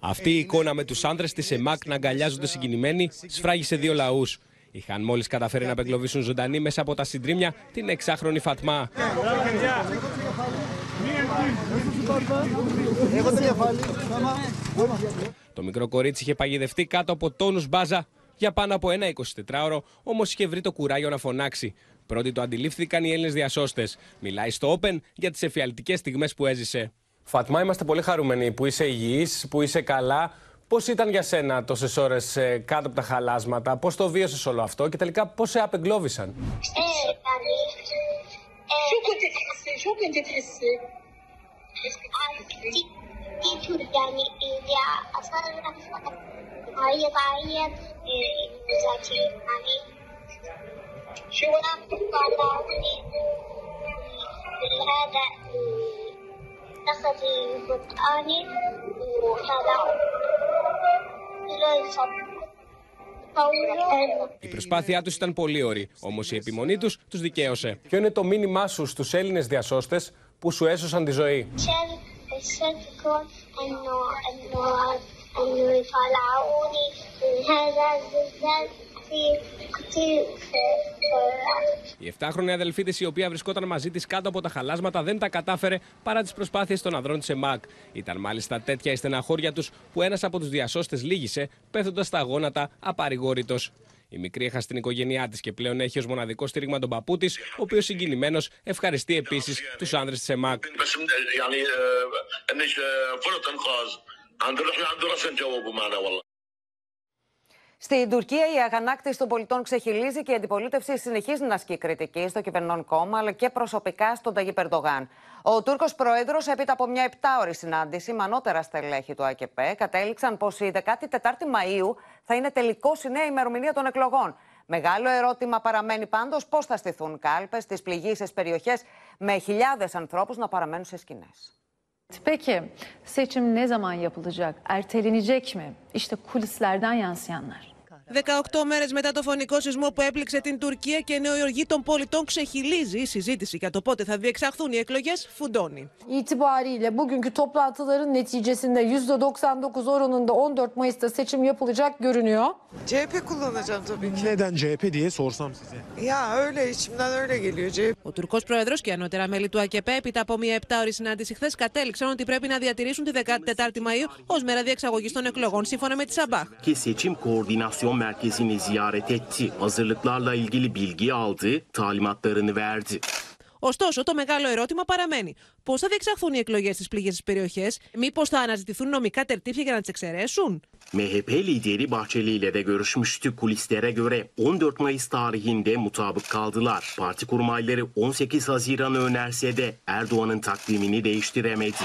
Αυτή η εικόνα με τους άνδρες της ΕΜΑΚ να αγκαλιάζονται συγκινημένοι σφράγισε δύο λαούς. Είχαν μόλις καταφέρει να απεγκλωβίσουν ζωντανή μέσα από τα συντρίμμια την εξάχρονη Φατμά. Το μικρό κορίτσι είχε παγιδευτεί κάτω από τόνους μπάζα για πάνω από ένα εικοσιτετράωρο, όμως είχε βρει το κουράγιο να φωνάξει. Πρώτοι το αντιλήφθηκαν οι Έλληνες διασώστες. Μιλάει στο Open για τις εφιαλτικές στιγμές που έζησε. Φατμά, είμαστε πολύ χαρούμενοι που είσαι υγιής, που είσαι καλά. Πώς ήταν για σένα τόσες ώρες κάτω από τα χαλάσματα, πώς το βίωσες όλο αυτό και τελικά πώς σε απεγκλώβησαν? Η προσπάθειά τους ήταν πολύ ωρή, όμως η επιμονή τους τους δικαίωσε. Ποιο είναι το μήνυμά σου στους Έλληνες διασώστες που σου έσωσαν τη ζωή? Η εφτάχρονη αδελφή της, η οποία βρισκόταν μαζί της κάτω από τα χαλάσματα, δεν τα κατάφερε παρά τις προσπάθειες των ανδρών της ΕΜΑΚ. Ήταν μάλιστα τέτοια η στεναχώρια τους που ένας από τους διασώστες λύγησε, πέφτοντας στα γόνατα απαρηγόρητος. Η μικρή έχασε την οικογένειά της και πλέον έχει ως μοναδικό στήριγμα τον παππού της, ο οποίος συγκινημένος ευχαριστεί επίσης τους άνδρες της ΕΜΑΚ. Στην Τουρκία, η αγανάκτηση των πολιτών ξεχυλίζει και η αντιπολίτευση συνεχίζει να ασκεί κριτική στο κυβερνών κόμμα αλλά και προσωπικά στον Ταγίπ Ερντογάν. Ο Τούρκος πρόεδρος, έπειτα από μια επτάωρη συνάντηση με ανώτερα στελέχη του Α Κ Π, κατέληξαν πως η δεκάτη τετάρτη Μαΐου θα είναι τελικώς η νέα ημερομηνία των εκλογών. Μεγάλο ερώτημα παραμένει πάντως πώς θα στηθούν κάλπες στις πληγείσες περιοχές με χιλιάδες ανθρώπους να παραμένουν σε σκηνές. Peki, seçim ne zaman yapılacak? Ertelenecek mi? İşte kulislerden yansıyanlar. δεκαοκτώ μέρες μετά το φωνικό σεισμό που έπληξε την Τουρκία και νεοεργή των πολιτών ξεχυλίζει, η συζήτηση για το πότε θα διεξαχθούν οι εκλογές φουντώνει. İtibariyle bugünkü toplantıların neticesinde yüzde doksan dokuz oranında on dört Mayıs'ta seçim yapılacak görünüyor. C H P kullanacağım tabii ki. Neden C H P diye sorsam size. Ya öyle içimden öyle geliyor C H P. Ο Τουρκός πρόεδρος και ανώτερα μέλη του Α Κ Π, έπειτα από μια επτάωρη συνάντηση χθες, κατέληξαν ότι πρέπει να διατηρήσουν τη δεκάτη τετάρτη Μαΐου ως μέρα διεξαγωγής των εκλογών, σύμφωνα με τη Σαμπάχ. merkezini ziyaret etti. Hazırlıklarla ilgili bilgi aldı, talimatlarını verdi. Ωστόσο, το μεγάλο ερώτημα παραμένει: πώς θα διεξαχθούν οι εκλογές στις πληγές περιοχές, μήπως θα αναζητηθούν νομικά τερτύπια για να τις εξαιρέσουν? M H P lideri Bahçeli ile de görüşmüştü. Kulislere göre on dört Mayıs tarihinde mutabık kaldılar. Parti kurmayları on sekiz Haziran'ı önerse de Erdoğan'ın takvimini değiştiremedi.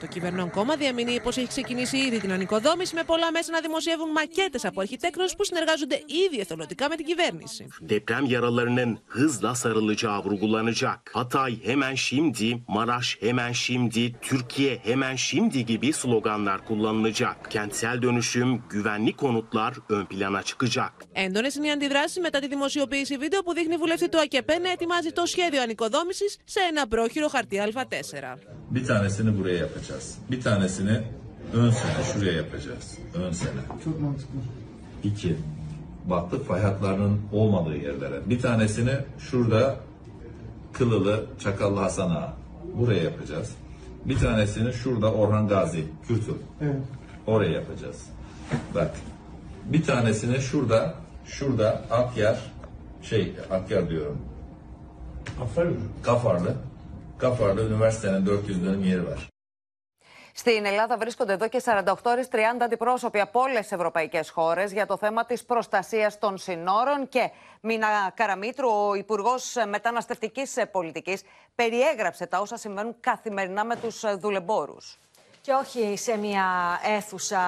Το κυβερνών κόμμα διαμηνεί πως έχει ξεκινήσει ήδη την ανοικοδόμηση με πολλά μέσα να δημοσιεύουν μακέτες από αρχιτέκτονες που συνεργάζονται ήδη εθελοντικά με την κυβέρνηση. Deprem yaralarının hızla sarılacağı vurgulanacak. Hatay hemen şimdi, Maraş hemen şimdi, Türkiye hemen şimdi gibi sloganlar kullanılacak. Kentsel dönüşüm, güvenli konutlar ön plana çıkacak. Έντονες είναι οι αντιδράσεις μετά τη δημοσιοποίηση βίντεο που δείχνει βουλευτή του ΑΚΕΠΕ να ετοιμάζει το σχέδιο ανοικοδόμησης σε ένα πρόχειρο χαρτί Α τέσσερα. Bir tanesini buraya yapacağız. Bir tanesini ön sene şuraya yapacağız. Ön sene. Çok mantıklı. İki, battık fay hatlarının olmadığı yerlere. Bir tanesini şurada Kılılı, Çakallı Hasan Ağa. Buraya yapacağız. Bir tanesini şurada Orhan Gazi, Kürtül. Evet. Oraya yapacağız. Bak. Bir tanesini şurada, şurada Akyar, şey Akyar diyorum. Kafarlı. Kafarlı. Καφάρλο, University of. Στην Ελλάδα βρίσκονται εδώ και σαράντα οκτώ ώρες τριάντα αντιπρόσωποι από όλες τις ευρωπαϊκές χώρες για το θέμα της προστασίας των συνόρων και Μίνα Καραμήτρου, ο Υπουργός Μεταναστευτικής Πολιτικής, περιέγραψε τα όσα συμβαίνουν καθημερινά με τους δουλεμπόρους. Και όχι σε μια αίθουσα,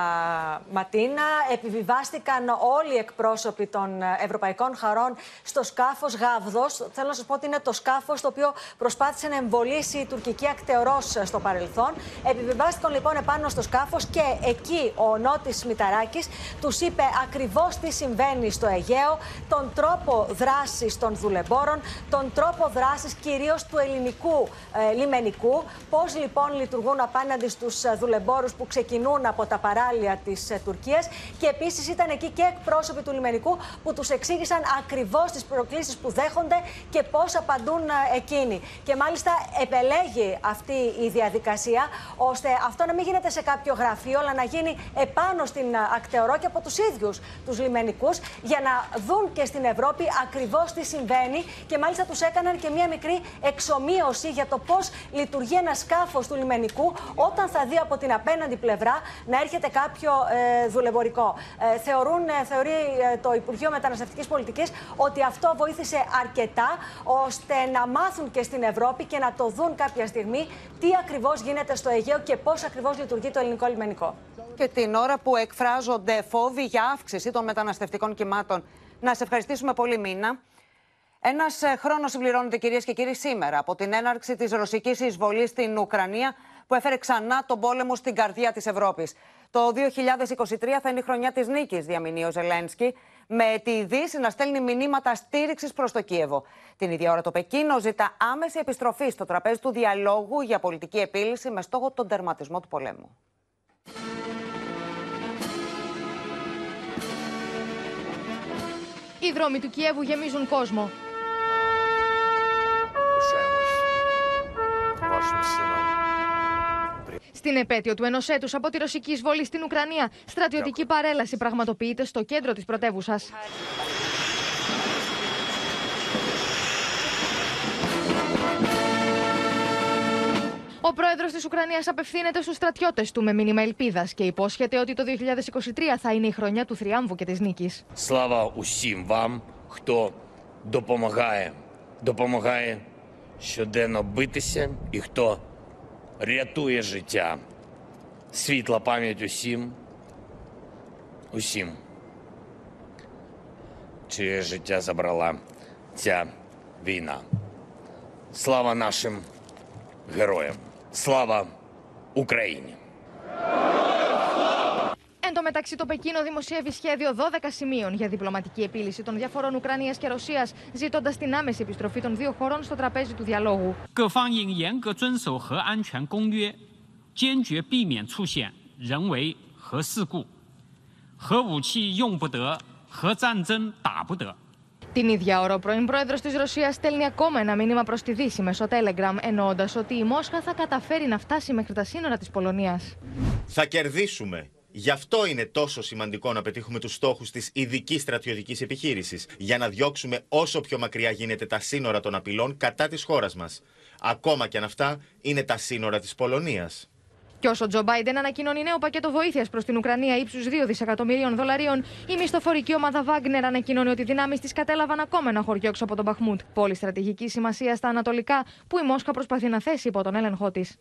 Ματίνα. Επιβιβάστηκαν όλοι οι εκπρόσωποι των ευρωπαϊκών χαρών στο σκάφος Γάβδος. Θέλω να σας πω ότι είναι το σκάφος το οποίο προσπάθησε να εμβολήσει η τουρκική ακτεωρός στο παρελθόν. Επιβιβάστηκαν λοιπόν επάνω στο σκάφος και εκεί ο Νότης Μηταράκης τους είπε ακριβώς τι συμβαίνει στο Αιγαίο, τον τρόπο δράσης των δουλεμπόρων, τον τρόπο δράσης κυρίως του ελληνικού ε, λιμενικού, πώς λοιπόν λειτουργούν απέναντι στους δουλεμπόρους που ξεκινούν από τα παράλια της Τουρκίας, και επίσης ήταν εκεί και εκπρόσωποι του λιμενικού που τους εξήγησαν ακριβώς τις προκλήσεις που δέχονται και πώς απαντούν εκείνοι. Και μάλιστα επελέγει αυτή η διαδικασία ώστε αυτό να μην γίνεται σε κάποιο γραφείο, αλλά να γίνει επάνω στην ακτεωρό και από τους ίδιους τους λιμενικούς, για να δουν και στην Ευρώπη ακριβώς τι συμβαίνει. Και μάλιστα τους έκαναν και μία μικρή εξομοίωση για το πώς λειτουργεί ένα σκάφος του λιμενικού όταν θα δει από την απέναντι πλευρά να έρχεται κάποιο ε, δουλεμπορικό. Ε, θεωρούν, ε, θεωρεί ε, το Υπουργείο Μεταναστευτικής Πολιτικής ότι αυτό βοήθησε αρκετά ώστε να μάθουν και στην Ευρώπη και να το δουν κάποια στιγμή τι ακριβώς γίνεται στο Αιγαίο και πώς ακριβώς λειτουργεί το ελληνικό λιμενικό. Και την ώρα που εκφράζονται φόβοι για αύξηση των μεταναστευτικών κυμάτων, να σε ευχαριστήσουμε πολύ, Μίνα. Ένας χρόνος συμπληρώνεται, κυρίες και κύριοι, σήμερα από την έναρξη της ρωσικής εισβολής στην Ουκρανία, που έφερε ξανά τον πόλεμο στην καρδιά της Ευρώπης. Το δύο χιλιάδες είκοσι τρία θα είναι η χρονιά της νίκης, διαμηνεί ο Ζελένσκι, με τη Δύση να στέλνει μηνύματα στήριξης προς το Κίεβο. Την ίδια ώρα το Πεκίνο ζητά άμεση επιστροφή στο τραπέζι του διαλόγου για πολιτική επίλυση με στόχο τον τερματισμό του πολέμου. Οι δρόμοι του Κιέβου γεμίζουν κόσμο. Στην επέτειο του ενός έτους από τη ρωσική εισβολή στην Ουκρανία, στρατιωτική παρέλαση πραγματοποιείται στο κέντρο της πρωτεύουσας. Ο πρόεδρος της Ουκρανίας απευθύνεται στους στρατιώτες του με μήνυμα ελπίδας και υπόσχεται ότι το δύο χιλιάδες είκοσι τρία θα είναι η χρονιά του θριάμβου και της νίκης. Слава усім вам, хто допомагає, допомагає щоденно битися і хто рятує життя. Світла пам'ять усім, усім, чиє життя забрала ця війна. Слава нашим героям. Слава Україні! Εν τω μεταξύ, το Πεκίνο δημοσιεύει σχέδιο δώδεκα σημείων για διπλωματική επίλυση των διαφορών Ουκρανίας και Ρωσίας, ζητώντας την άμεση επιστροφή των δύο χωρών στο τραπέζι του διαλόγου. Την ίδια ώρα, ο πρώην πρόεδρος της Ρωσίας στέλνει ακόμα ένα μήνυμα προς τη Δύση μέσω Telegram, εννοώντας ότι η Μόσχα θα καταφέρει να φτάσει μέχρι τα σύνορα της Πολωνίας. Θα κερδίσουμε. Γι' αυτό είναι τόσο σημαντικό να πετύχουμε τους στόχους της ειδικής στρατιωτικής επιχείρησης, για να διώξουμε όσο πιο μακριά γίνεται τα σύνορα των απειλών κατά της χώρας μας. Ακόμα και αν αυτά είναι τα σύνορα της Πολωνίας. Και όσο ο Τζο Μπάιντεν ανακοινώνει νέο πακέτο βοήθειας προς την Ουκρανία ύψους δύο δισεκατομμυρίων δολαρίων, η μισθοφορική ομάδα Βάγκνερ ανακοινώνει ότι οι δυνάμεις της κατέλαβαν ακόμα ένα χωριό έξω από τον Μπαχμούτ, πόλη στρατηγικής σημασίας στα ανατολικά, που η Μόσχα προσπαθεί να θέσει υπό τον έλεγχό της.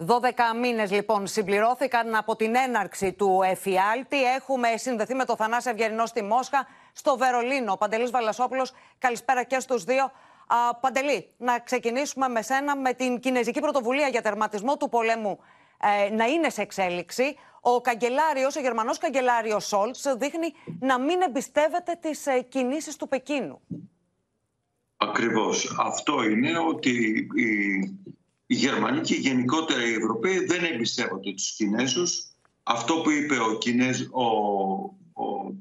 δώδεκα μήνες λοιπόν συμπληρώθηκαν από την έναρξη του εφιάλτη. Έχουμε συνδεθεί με τον Θανάση Ευγερινό στη Μόσχα, στο Βερολίνο. Παντελής Βαλασόπουλος, καλησπέρα και στους δύο. Α, Παντελή, να ξεκινήσουμε με σένα, με την κινέζικη πρωτοβουλία για τερματισμό του πολέμου ε, να είναι σε εξέλιξη. Ο καγκελάριος, ο Γερμανός καγκελάριος Σόλτς δείχνει να μην εμπιστεύεται τις ε, κινήσεις του Πεκίνου. Ακριβώς. Αυτό είναι ότι η... οι Γερμανοί και γενικότερα οι Ευρωπαίοι δεν εμπιστεύονται τους Κινέζους. Αυτό που είπε ο, Κινέζ, ο, ο,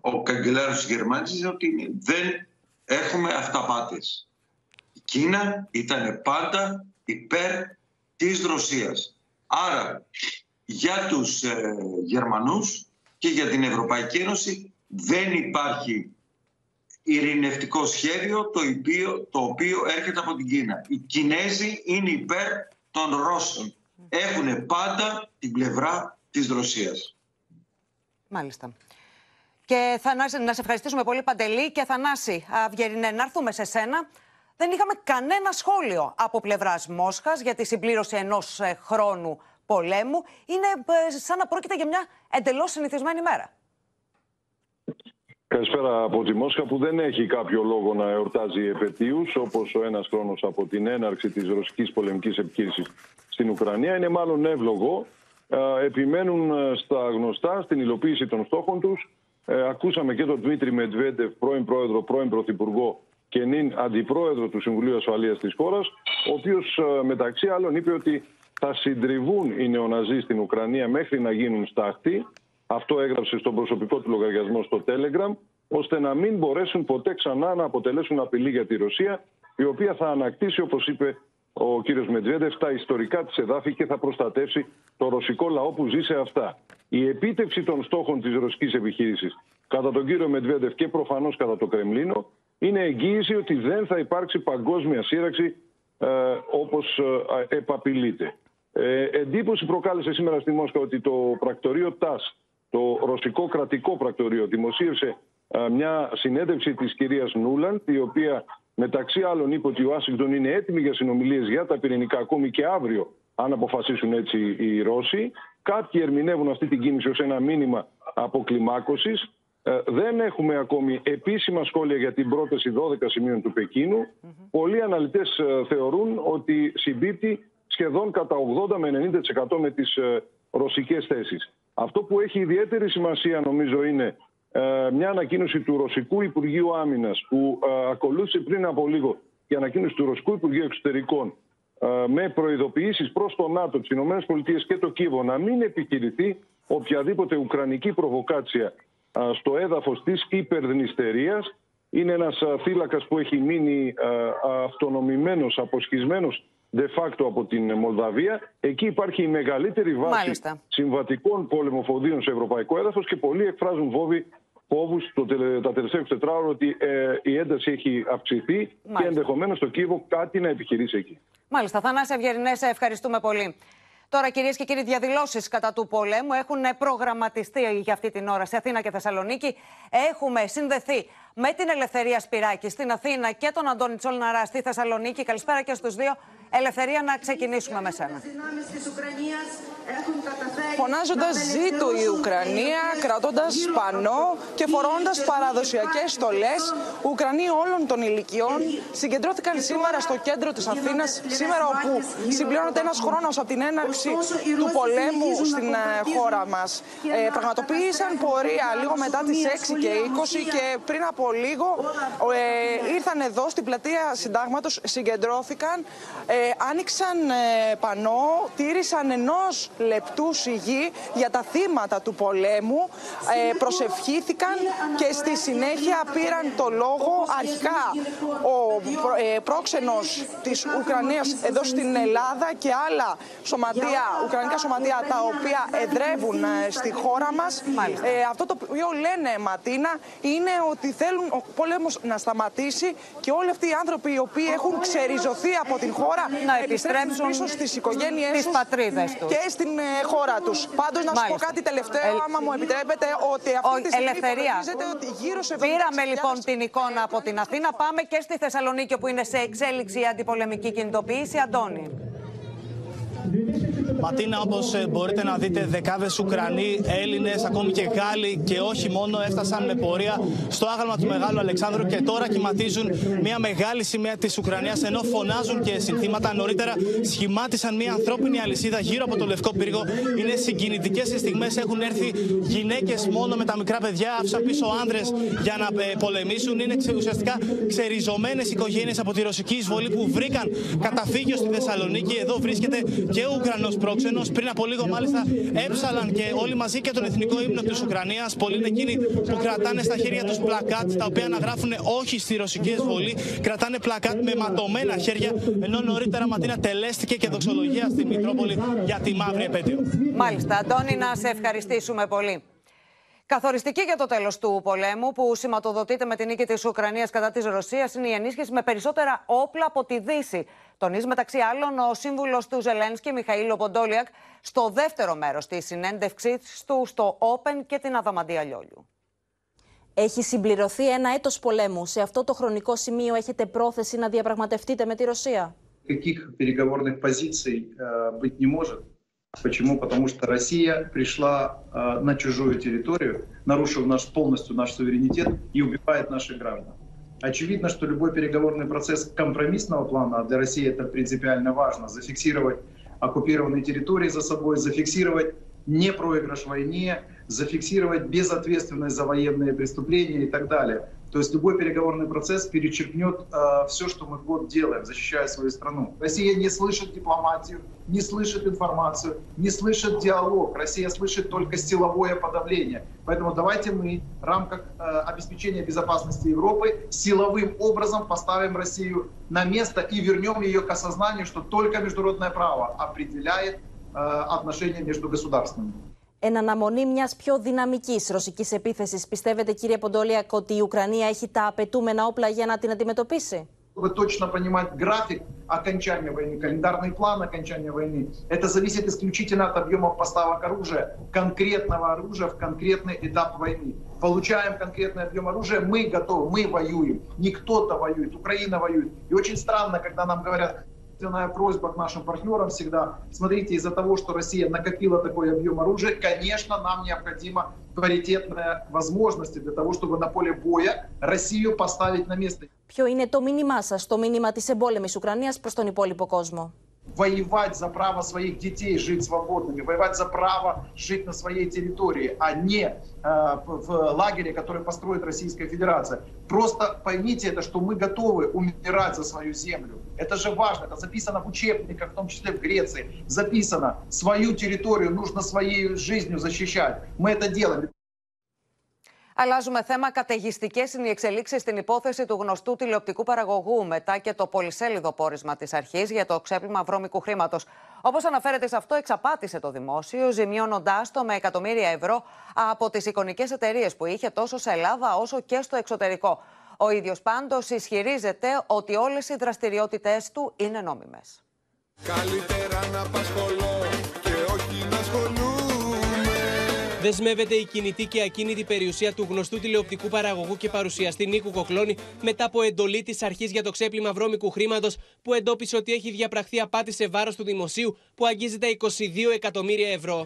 ο καγκελάριος της Γερμανίας είναι ότι δεν έχουμε αυταπάτες. Η Κίνα ήταν πάντα υπέρ της Ρωσίας. Άρα για τους ε, Γερμανούς και για την Ευρωπαϊκή Ένωση δεν υπάρχει ειρηνευτικό σχέδιο το οποίο, το οποίο έρχεται από την Κίνα. Οι Κινέζοι είναι υπέρ των Ρώσων. Έχουν πάντα την πλευρά της Ρωσίας. Μάλιστα. Και Θανάση, να σε ευχαριστήσουμε πολύ, Παντελή. Και Θανάση Αυγερινέ, να έρθουμε σε σένα. Δεν είχαμε κανένα σχόλιο από πλευράς Μόσχας για τη συμπλήρωση ενός χρόνου πολέμου. Είναι σαν να πρόκειται για μια εντελώς συνηθισμένη μέρα. Καλησπέρα από τη Μόσχα, που δεν έχει κάποιο λόγο να εορτάζει επετείους, όπως ο ένας χρόνος από την έναρξη της ρωσικής πολεμικής επιχείρησης στην Ουκρανία. Είναι μάλλον εύλογο. Επιμένουν στα γνωστά, στην υλοποίηση των στόχων τους. Ακούσαμε και τον Ντμήτρη Μεντβέντεφ, πρώην πρόεδρο, πρώην πρωθυπουργό και νυν αντιπρόεδρο του Συμβουλίου Ασφαλείας της χώρας, ο οποίος μεταξύ άλλων είπε ότι θα συντριβούν οι νεοναζί στην Ουκρανία μέχρι να γίνουν στάχτη. Αυτό έγραψε στον προσωπικό του λογαριασμό στο Telegram, ώστε να μην μπορέσουν ποτέ ξανά να αποτελέσουν απειλή για τη Ρωσία, η οποία θα ανακτήσει, όπως είπε ο κύριος Μετζέντεφ, τα ιστορικά της εδάφη και θα προστατεύσει το ρωσικό λαό που ζει σε αυτά. Η επίτευξη των στόχων της ρωσικής επιχείρησης, κατά τον κύριο Μετζέντεφ και προφανώς κατά το Κρεμλίνο, είναι εγγύηση ότι δεν θα υπάρξει παγκόσμια σύραξη ε, όπως ε, επαπειλείται. Ε, εντύπωση προκάλεσε σήμερα στη Μόσχα ότι το πρακτορείο ΤΑΣ, το ρωσικό κρατικό πρακτορείο, δημοσίευσε μια συνέντευξη της κυρίας Νούλαντ, η οποία μεταξύ άλλων είπε ότι η Ουάσιγκτον είναι έτοιμη για συνομιλίες για τα πυρηνικά ακόμη και αύριο, αν αποφασίσουν έτσι οι Ρώσοι. Κάποιοι ερμηνεύουν αυτή την κίνηση ως ένα μήνυμα αποκλιμάκωσης. Δεν έχουμε ακόμη επίσημα σχόλια για την πρόταση δώδεκα σημείων του Πεκίνου. Mm-hmm. Πολλοί αναλυτές θεωρούν ότι συμπίπτει σχεδόν κατά ογδόντα με ενενήντα τοις εκατό με τις ρωσικές θέσεις. Αυτό που έχει ιδιαίτερη σημασία, νομίζω, είναι ε, μια ανακοίνωση του Ρωσικού Υπουργείου Άμυνας, που ε, ακολούθησε πριν από λίγο η ανακοίνωση του Ρωσικού Υπουργείου Εξωτερικών, ε, με προειδοποιήσεις προς το ΝΑΤΟ, τις ΗΠΑ και το Κίεβο να μην επιχειρηθεί οποιαδήποτε ουκρανική προβοκάτσια ε, στο έδαφος της υπερδνηστερίας. Είναι ένας θύλακας που έχει μείνει ε, αυτονομημένος, αποσχισμένος de facto από την Μολδαβία. Εκεί υπάρχει η μεγαλύτερη βάση, μάλιστα, συμβατικών πολεμοφοδίων σε ευρωπαϊκό έδαφος, και πολλοί εκφράζουν φόβοι, φόβους το, τα τελευταία είκοσι τέσσερις ώρες ότι ε, η ένταση έχει αυξηθεί, μάλιστα, και ενδεχομένως το Κίεβο κάτι να επιχειρήσει εκεί. Μάλιστα. Θανάση Ευγερινέ, σε ευχαριστούμε πολύ. Τώρα, κυρίες και κύριοι, διαδηλώσεις κατά του πολέμου έχουν προγραμματιστεί για αυτή την ώρα σε Αθήνα και Θεσσαλονίκη. Έχουμε συνδεθεί με την Ελευθερία Σπυράκη στην Αθήνα και τον Αντώνη Τσολναρά στη Θεσσαλονίκη. Καλησπέρα και στους δύο. Ελευθερία, να ξεκινήσουμε με σένα. Φωνάζοντας «Ζήτω η Ουκρανία», κρατώντας πανό και φορώντας παραδοσιακές στολές, Ουκρανοί όλων των ηλικιών συγκεντρώθηκαν σήμερα στο κέντρο της Αθήνας, σήμερα όπου συμπληρώνεται ένας χρόνος από την έναρξη του πολέμου στην χώρα μας. Ε, πραγματοποίησαν πορεία λίγο μετά τις έξι και είκοσι και πριν από λίγο ε, ήρθαν εδώ στην πλατεία Συντάγματος, συγκεντρώθηκαν. Ε, άνοιξαν ε, πανό, τήρησαν ενός λεπτού σιγή για τα θύματα του πολέμου, ε, προσευχήθηκαν και στη συνέχεια πήραν το λόγο αρχικά ο ε, πρόξενος της Ουκρανίας εδώ στην Ελλάδα και άλλα σωματεία, ουκρανικά σωματεία τα οποία εδρεύουν ε, στη χώρα μας. Ε, αυτό το οποίο λένε, Ματίνα, είναι ότι θέλουν ο πολέμος να σταματήσει και όλοι αυτοί οι άνθρωποι οι οποίοι έχουν ξεριζωθεί από την χώρα να επιστρέψουν πίσω στις οικογένειές τους και στην χώρα τους. Πάντως, να σου πω κάτι τελευταίο, ε, άμα μου επιτρέπετε, ότι αυτή ο, τη στιγμή υπολογίζεται ότι γύρω σε εβδομήντα χιλιάδες. Πήραμε λοιπόν την εικόνα από την Αθήνα. Πάμε και στη Θεσσαλονίκη, όπου είναι σε εξέλιξη η αντιπολεμική κινητοποίηση. Αντώνη. Ματίνα, όπως μπορείτε να δείτε, δεκάδες Ουκρανοί, Έλληνες, ακόμη και Γάλλοι και όχι μόνο, έφτασαν με πορεία στο άγαλμα του Μεγάλου Αλεξάνδρου και τώρα κυματίζουν μια μεγάλη σημαία της Ουκρανίας, ενώ φωνάζουν και συνθήματα. Νωρίτερα σχημάτισαν μια ανθρώπινη αλυσίδα γύρω από το Λευκό Πύργο. Είναι συγκινητικές οι στιγμές. Έχουν έρθει γυναίκες μόνο με τα μικρά παιδιά, άφησαν πίσω άνδρες για να πολεμήσουν. Είναι ουσιαστικά ξεριζωμένες οικογένειες από τη ρωσική εισβολή που βρήκαν καταφύγιο στη Θεσσαλονίκη. Εδώ βρίσκεται και ο Ουκρανός πρόξενος. Πριν από λίγο, μάλιστα, έψαλαν και όλοι μαζί και τον εθνικό ύμνο της Ουκρανίας. Πολλοί είναι εκείνοι που κρατάνε στα χέρια τους πλακάτ τα οποία αναγράφουν όχι στη ρωσική εισβολή. Κρατάνε πλακάτ με ματωμένα χέρια. Ενώ νωρίτερα, Ματίνα, τελέστηκε και δοξολογία στη Μητρόπολη για τη μαύρη επέτειο. Μάλιστα, Αντώνη, να σε ευχαριστήσουμε πολύ. Καθοριστική για το τέλος του πολέμου, που σηματοδοτείται με την νίκη της Ουκρανίας κατά της Ρωσίας, είναι η ενίσχυση με περισσότερα όπλα από τη Δύση. Τονίζει μεταξύ άλλων ο σύμβουλος του Ζελένσκι, Μιχαήλ Ποντόλιακ, στο δεύτερο μέρος της συνέντευξής του στο Open και την Αδαμαντία Λιόλιου. Έχει συμπληρωθεί ένα έτος πολέμου. Σε αυτό το χρονικό σημείο έχετε πρόθεση να διαπραγματευτείτε με τη Ρωσία? Каких переговорных позиций быть не может. Почему? Потому что Россия пришла э, на чужую территорию, нарушив наш, полностью наш суверенитет и убивает наших граждан. Очевидно, что любой переговорный процесс компромиссного плана, а для России это принципиально важно, зафиксировать оккупированные территории за собой, зафиксировать не проигрыш в войне, зафиксировать безответственность за военные преступления и так далее. То есть любой переговорный процесс перечеркнет э, все, что мы год делаем, защищая свою страну. Россия не слышит дипломатию, не слышит информацию, не слышит диалог. Россия слышит только силовое подавление. Поэтому давайте мы в рамках э, обеспечения безопасности Европы силовым образом поставим Россию на место и вернем ее к осознанию, что только международное право определяет э, отношения между государствами. Εν αναμονή μιας πιο δυναμικής ρωσικής επίθεσης, πιστεύετε, κύριε Ποντόλιακ, ότι η Ουκρανία έχει τα απαιτούμενα όπλα για να την αντιμετωπίσει? Вы точно понимать график окончания войны, календарный план окончания войны. Это зависит исключительно от объемов поставок оружия, конкретного оружия в конкретный этап войны. Получаем конкретный объем оружия, мы готовы, мы воюем. Не кто-то воюет, Украина воюет. И очень странно, когда нам говорят... Просьба к нашим партнерам всегда: смотрите, из-за того, что Россия накопила такой объем оружия, конечно, нам необходима паритетная возможность для того, чтобы на поле боя Россию поставить на место. Ποιο είναι το μήνυμά σας, το μήνυμα της εμπόλεμης Ουκρανίας προς τον υπόλοιπο κόσμο? Воевать за право своих детей жить свободными, воевать за право жить на своей территории, а не э, в лагере, который построит Российская Федерация. Просто поймите это, что мы готовы умирать за свою землю. Это же важно, это записано в учебниках, в том числе в Греции. Записано, свою территорию нужно своей жизнью защищать. Мы это делаем. Αλλάζουμε θέμα. Καταιγιστικές είναι οι εξελίξεις στην υπόθεση του γνωστού τηλεοπτικού παραγωγού, μετά και το πολυσέλιδο πόρισμα της αρχής για το ξέπλυμα βρώμικου χρήματος. Όπως αναφέρεται σε αυτό, εξαπάτησε το δημόσιο, ζημιώνοντάς το με εκατομμύρια ευρώ από τις εικονικές εταιρείες που είχε τόσο σε Ελλάδα όσο και στο εξωτερικό. Ο ίδιος πάντως ισχυρίζεται ότι όλες οι δραστηριότητές του είναι νόμιμες. Καλύτερα να απασχολώ και όχι να ασχολούμαι. Δεσμεύεται η κινητή και ακίνητη περιουσία του γνωστού τηλεοπτικού παραγωγού και παρουσιαστή Νίκου Κοκλώνη μετά από εντολή της αρχής για το ξέπλυμα βρώμικου χρήματος, που εντόπισε ότι έχει διαπραχθεί απάτη σε βάρος του δημοσίου που αγγίζει τα είκοσι δύο εκατομμύρια ευρώ.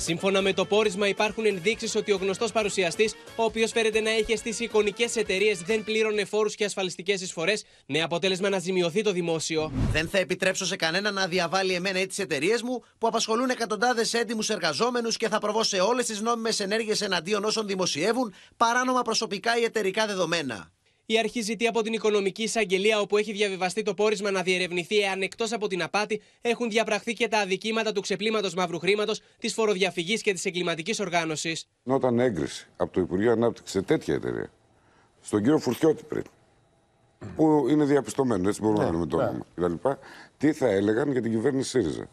Σύμφωνα με το πόρισμα, υπάρχουν ενδείξεις ότι ο γνωστός παρουσιαστής, ο οποίος φέρεται να έχει αισθήσει εικονικές εταιρείες, δεν πλήρωνε φόρους και ασφαλιστικές εισφορές, με αποτέλεσμα να ζημιωθεί το δημόσιο. Δεν θα επιτρέψω σε κανένα να διαβάλει εμένα ή τις εταιρείες μου, που απασχολούν εκατοντάδες έντιμους εργαζόμενους, και θα προβώ σε όλες τις νόμιμες ενέργειες εναντίον όσων δημοσιεύουν παράνομα προσωπικά ή εταιρικά δεδομένα. Η αρχή ζητεί από την Οικονομική Εισαγγελία, όπου έχει διαβιβαστεί το πόρισμα, να διερευνηθεί εάν εκτός από την απάτη έχουν διαπραχθεί και τα αδικήματα του ξεπλήματος μαύρου χρήματος, της φοροδιαφυγής και της εγκληματικής οργάνωσης. Όταν έγκριση από το Υπουργείο Ανάπτυξης σε τέτοια εταιρεία, στον κύριο Φουρτιώτη πριν, που είναι διαπιστωμένο, έτσι μπορούμε να λέμε το όνομα κτλ., τι θα έλεγαν για την κυβέρνηση ΣΥΡΙΖΑ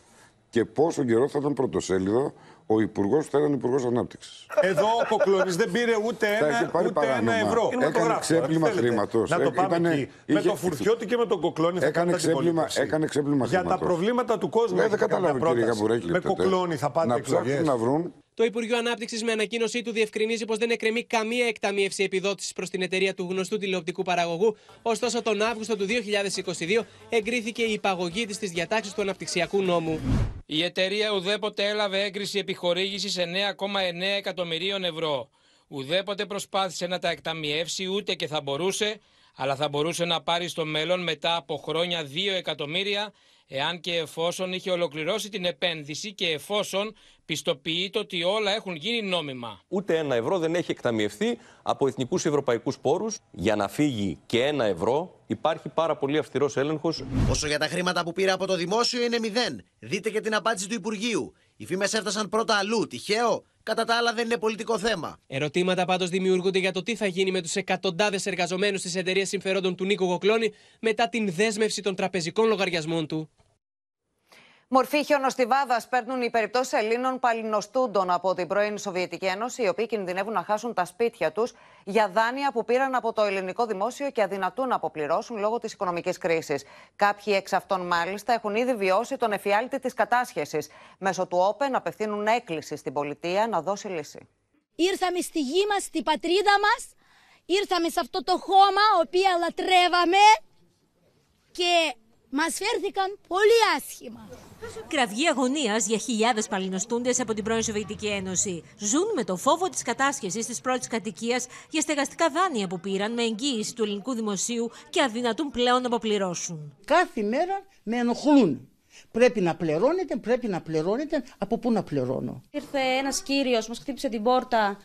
και πόσο καιρό θα ήταν πρωτοσέλιδο. Ο υπουργός θα ήταν υπουργός ανάπτυξης. Εδώ ο Κοκλώνης δεν πήρε ούτε ένα, ούτε ένα ευρώ. Έκανε ξέπλυμα χρήματος. Να το πάμε Ήτανε... εκεί. Είχε... Με τον Φουρτιώτη και με τον Κοκλώνη θα έκανε ξέπλυμα χρήματος. Για τα προβλήματα του κόσμου. Δεν καταλαβαίνω, κύριε Γαμπουρέκη. Με Κοκλώνη θα πάνε εκλογές. Να βρουν. Το Υπουργείο Ανάπτυξης με ανακοίνωσή του διευκρινίζει πως δεν εκκρεμεί καμία εκταμίευση επιδότησης προς την εταιρεία του γνωστού τηλεοπτικού παραγωγού. Ωστόσο, τον Αύγουστο του δύο χιλιάδες είκοσι δύο εγκρίθηκε η υπαγωγή της στις διατάξεις του Αναπτυξιακού Νόμου. Η εταιρεία ουδέποτε έλαβε έγκριση επιχορήγησης εννέα κόμμα εννέα εκατομμυρίων ευρώ. Ουδέποτε προσπάθησε να τα εκταμιεύσει, ούτε και θα μπορούσε, αλλά θα μπορούσε να πάρει στο μέλλον μετά από χρόνια δύο εκατομμύρια. Εάν και εφόσον είχε ολοκληρώσει την επένδυση και εφόσον πιστοποιείται ότι όλα έχουν γίνει νόμιμα. Ούτε ένα ευρώ δεν έχει εκταμιευθεί από εθνικούς ευρωπαϊκούς πόρους. Για να φύγει και ένα ευρώ υπάρχει πάρα πολύ αυστηρός έλεγχος. Όσο για τα χρήματα που πήρα από το δημόσιο είναι μηδέν. Δείτε και την απάντηση του Υπουργείου. Οι φήμες έφτασαν πρώτα αλλού. Τυχαίο. Κατά τα άλλα δεν είναι πολιτικό θέμα. Ερωτήματα πάντως δημιουργούνται για το τι θα γίνει με τους εκατοντάδες εργαζομένους της εταιρείας συμφερόντων του Νίκου Κοκλώνη μετά την δέσμευση των τραπεζικών λογαριασμών του. Μορφή χιονοστιβάδας παίρνουν οι περιπτώσεις Ελλήνων παλινοστούντων από την πρώην Σοβιετική Ένωση, οι οποίοι κινδυνεύουν να χάσουν τα σπίτια τους για δάνεια που πήραν από το ελληνικό δημόσιο και αδυνατούν να αποπληρώσουν λόγω της οικονομικής κρίσης. Κάποιοι εξ αυτών, μάλιστα, έχουν ήδη βιώσει τον εφιάλτη της κατάσχεσης. Μέσω του Open απευθύνουν έκκληση στην πολιτεία να δώσει λύση. Ήρθαμε στη γη μας, στη πατρίδα μας, ήρθαμε σε αυτό το χώμα, οποία λατρεύαμε και μας φέρθηκαν πολύ άσχημα. Κραυγή αγωνίας για χιλιάδες παλινοστούντες από την πρώην Σοβιετική Ένωση. Ζουν με το φόβο της κατάσχεσης της πρώτης κατοικίας για στεγαστικά δάνεια που πήραν με εγγύηση του ελληνικού δημοσίου και αδυνατούν πλέον να αποπληρώσουν. Κάθε μέρα με ενοχλούν. Πρέπει να πληρώνετε, πρέπει να πληρώνετε. Από πού να πληρώνω? Ήρθε ένας κύριος, μας χτύπησε την πόρτα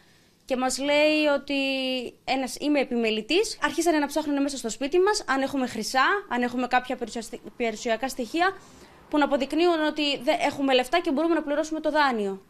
και μας λέει ότι ένας, είμαι επιμελητής. Αρχίσανε να ψάχνουν μέσα στο σπίτι μας αν έχουμε χρυσά, αν έχουμε κάποια περιουσιακά στοιχεία που να αποδεικνύουν ότι δεν έχουμε λεφτά και μπορούμε να πληρώσουμε το δάνειο.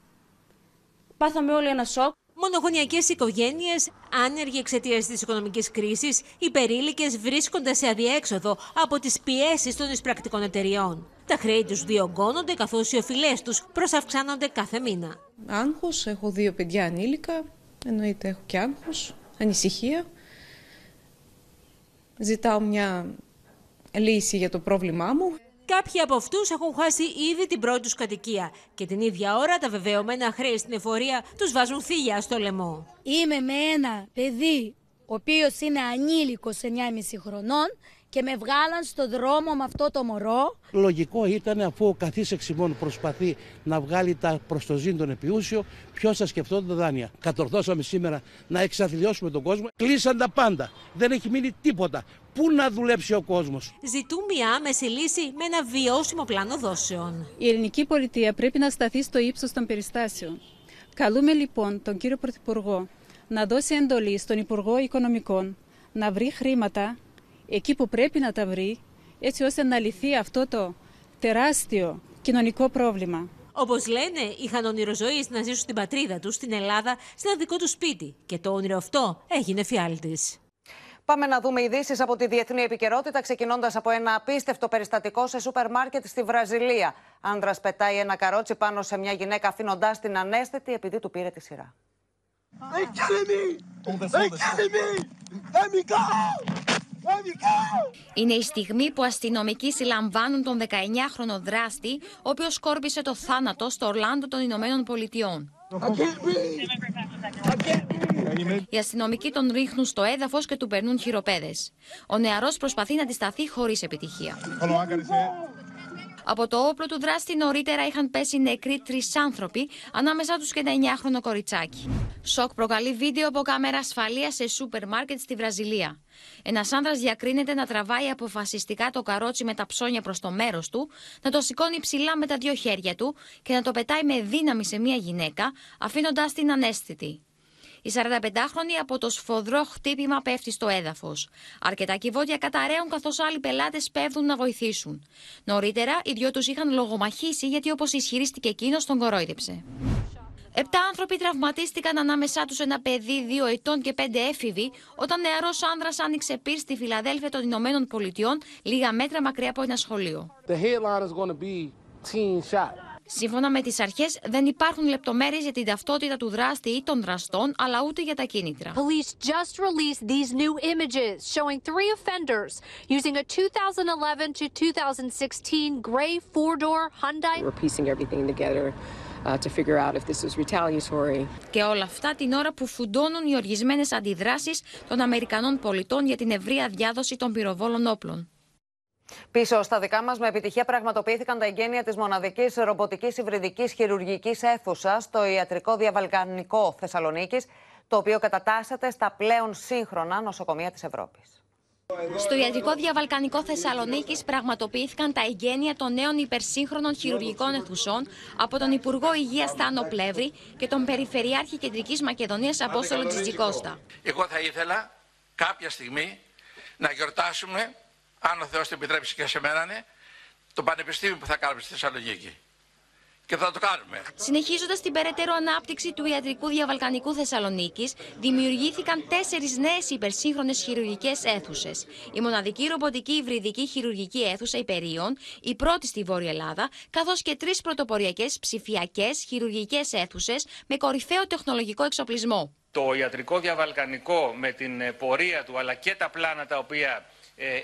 Πάθαμε όλοι ένα σοκ. Μονογονεϊκές οικογένειες, άνεργοι εξαιτίας της οικονομικής κρίσης, υπερήλικες βρίσκονται σε αδιέξοδο από τις πιέσεις των εισπρακτικών εταιριών. Τα χρέη τους διωγγώνονται καθώς οι οφειλές τους προσαυξάνονται κάθε μήνα. Άγχος, έχω δύο παιδιά ανήλικα, εννοείται έχω και άγχος, ανησυχία. Ζητάω μια λύση για το πρόβλημά μου. Κάποιοι από αυτούς έχουν χάσει ήδη την πρώτη τους κατοικία και την ίδια ώρα τα βεβαιωμένα χρέη στην εφορία τους βάζουν θύλια στο λαιμό. Είμαι με ένα παιδί, ο οποίος είναι ανήλικος εννιάμισι χρονών και με βγάλαν στον δρόμο με αυτό το μωρό. Λογικό ήταν, αφού ο καθής εξημών προσπαθεί να βγάλει τα προς το ζήν τον επιούσιο, ποιος θα σκεφτόταν τα δάνεια. Κατορθώσαμε σήμερα να εξαθλιώσουμε τον κόσμο. Κλείσαν τα πάντα. Δεν έχει μείνει τίποτα. Πού να δουλέψει ο κόσμος? Ζητούν μια άμεση λύση με ένα βιώσιμο πλάνο δόσεων. Η ελληνική πολιτεία πρέπει να σταθεί στο ύψος των περιστάσεων. Καλούμε λοιπόν τον κύριο Πρωθυπουργό να δώσει εντολή στον Υπουργό Οικονομικών να βρει χρήματα εκεί που πρέπει να τα βρει, έτσι ώστε να λυθεί αυτό το τεράστιο κοινωνικό πρόβλημα. Όπως λένε, είχαν όνειρο ζωής να ζήσουν στην πατρίδα τους, στην Ελλάδα, σε ένα δικό τους σπίτι. Και το όνειρο αυτό έγινε φιάλτης. Πάμε να δούμε ειδήσεις από τη διεθνή επικαιρότητα, ξεκινώντας από ένα απίστευτο περιστατικό σε σούπερ μάρκετ στη Βραζιλία. Άνδρας πετάει ένα καρότσι πάνω σε μια γυναίκα, αφήνοντάς την ανέσθετη επειδή του πήρε τη σειρά. Είναι η στιγμή που αστυνομικοί συλλαμβάνουν τον δεκαεννιάχρονο δράστη, ο οποίος σκόρπισε το θάνατο στο Ορλάντο των Ηνωμένων Πολιτειών. Οι αστυνομικοί τον ρίχνουν στο έδαφος και του περνούν χειροπέδες. Ο νεαρός προσπαθεί να αντισταθεί χωρίς επιτυχία. Από το όπλο του δράστη νωρίτερα είχαν πέσει νεκροί τρεις άνθρωποι, ανάμεσά τους και εννιάχρονο κοριτσάκι. Σοκ προκαλεί βίντεο από κάμερα ασφαλείας σε σούπερ μάρκετ στη Βραζιλία. Ένας άνδρας διακρίνεται να τραβάει αποφασιστικά το καρότσι με τα ψώνια προς το μέρος του, να το σηκώνει ψηλά με τα δύο χέρια του και να το πετάει με δύναμη σε μια γυναίκα, αφήνοντας την ανέσθητη. Η σαρανταπεντάχρονη από το σφοδρό χτύπημα πέφτει στο έδαφος. Αρκετά κυβότια καταραίουν καθώς άλλοι πελάτες πέφτουν να βοηθήσουν. Νωρίτερα, οι δυο τους είχαν λογομαχήσει γιατί, όπως ισχυρίστηκε εκείνος, τον κορόιδεψε. Επτά άνθρωποι τραυματίστηκαν, ανάμεσά τους ένα παιδί δύο ετών και πέντε έφηβοι, όταν νεαρός άνδρας άνοιξε πυρ στη Φιλαδέλφια των Ηνωμένων Πολιτειών, λίγα μέτρα μακριά από ένα σχολείο. Σύμφωνα με τις αρχές, δεν υπάρχουν λεπτομέρειες για την ταυτότητα του δράστη ή των δραστών, αλλά ούτε για τα κίνητρα. Και όλα αυτά την ώρα που φουντώνουν οι οργισμένες αντιδράσεις των Αμερικανών πολιτών για την ευρεία διάδοση των πυροβόλων όπλων. Πίσω στα δικά μας, με επιτυχία πραγματοποιήθηκαν τα εγκαίνια της μοναδικής ρομποτικής υβριδικής χειρουργικής αίθουσας στο Ιατρικό Διαβαλκανικό Θεσσαλονίκης, το οποίο κατατάσσεται στα πλέον σύγχρονα νοσοκομεία της Ευρώπης. Στο Ιατρικό Διαβαλκανικό Θεσσαλονίκης πραγματοποιήθηκαν τα εγκαίνια των νέων υπερσύγχρονων χειρουργικών αιθουσών από τον Υπουργό Υγείας Θάνο Πλεύρη και τον Περιφερειάρχη Κεντρικής Μακεδονίας Απόστολο Τζιτζικώστα. Εγώ θα ήθελα κάποια στιγμή να γιορτάσουμε, αν ο Θεός το επιτρέψει και σε μένα, ναι, το πανεπιστήμιο που θα κάνουμε στη Θεσσαλονίκη. Και θα το κάνουμε. Συνεχίζοντας την περαιτέρω ανάπτυξη του Ιατρικού Διαβαλκανικού Θεσσαλονίκης, δημιουργήθηκαν τέσσερις νέες υπερσύγχρονες χειρουργικές αίθουσες. Η μοναδική ρομποτική υβριδική χειρουργική αίθουσα Υπερίων, η πρώτη στη Βόρεια Ελλάδα, καθώς και τρεις πρωτοποριακές ψηφιακές χειρουργικές αίθουσες με κορυφαίο τεχνολογικό εξοπλισμό. Το Ιατρικό Διαβαλκανικό, με την πορεία του αλλά και τα πλάνα τα οποία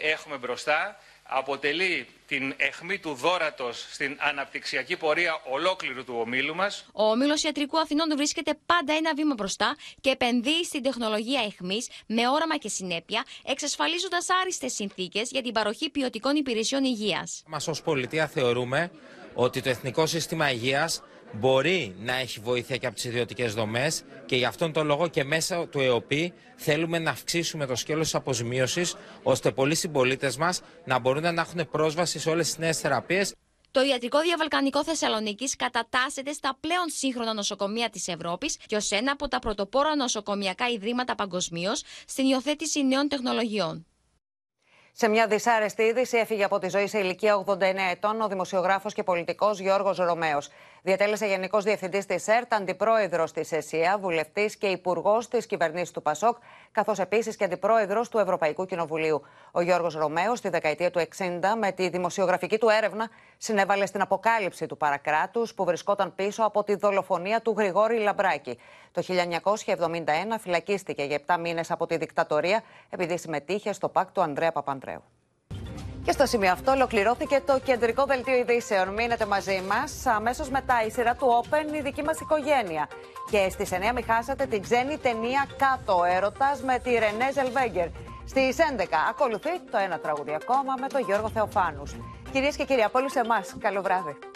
έχουμε μπροστά, αποτελεί την αιχμή του δόρατος στην αναπτυξιακή πορεία ολόκληρου του ομίλου μας. Ο Όμιλος Ιατρικού Αθηνών βρίσκεται πάντα ένα βήμα μπροστά και επενδύει στην τεχνολογία αιχμής με όραμα και συνέπεια, εξασφαλίζοντας άριστες συνθήκες για την παροχή ποιοτικών υπηρεσιών υγείας. Μας ως πολιτεία θεωρούμε ότι το Εθνικό Σύστημα Υγείας μπορεί να έχει βοήθεια και από τις ιδιωτικές δομές και γι' αυτόν τον λόγο και μέσα του ΕΟΠΗ θέλουμε να αυξήσουμε το σκέλος της αποζημίωσης, ώστε πολλοί συμπολίτες μας να μπορούν να έχουν πρόσβαση σε όλες τις νέες θεραπείες. Το Ιατρικό Διαβαλκανικό Θεσσαλονίκης κατατάσσεται στα πλέον σύγχρονα νοσοκομεία της Ευρώπης και ως ένα από τα πρωτοπόρα νοσοκομιακά ιδρύματα παγκοσμίως στην υιοθέτηση νέων τεχνολογιών. Σε μια δυσάρεστη είδηση, έφυγε από τη ζωή σε ηλικία ογδόντα εννέα ετών ο δημοσιογράφος και πολιτικός Γιώργος Ρωμαίος. Διατέλεσε Γενικός Διευθυντής της ΕΡΤ, Αντιπρόεδρος της ΕΣΥΑ, Βουλευτής και Υπουργός της Κυβερνήσης του ΠΑΣΟΚ, καθώς επίσης και Αντιπρόεδρος του Ευρωπαϊκού Κοινοβουλίου. Ο Γιώργος Ρωμαίος, στη δεκαετία του εξήντα, με τη δημοσιογραφική του έρευνα, συνέβαλε στην αποκάλυψη του παρακράτους που βρισκόταν πίσω από τη δολοφονία του Γρηγόρη Λαμπράκη. Το χίλια εννιακόσια εβδομήντα ένα φυλακίστηκε για επτά μήνες από τη δικτατορία επειδή συμμετείχε στο ΠΑΚ του Ανδρέα Παπανδρέου. Και στο σημείο αυτό ολοκληρώθηκε το κεντρικό δελτίο ειδήσεων. Μείνετε μαζί μας. Αμέσως μετά η σειρά του Open, η δική μας οικογένεια. Και στις εννιά μην χάσατε την ξένη ταινία Κάτω Έρωτας με τη Ρενέ Ζελβέγκερ. Στις έντεκα ακολουθεί το ένα τραγούδι ακόμα με τον Γιώργο Θεοφάνους. Κυρίες και κύριοι, από όλους εμάς, καλό βράδυ.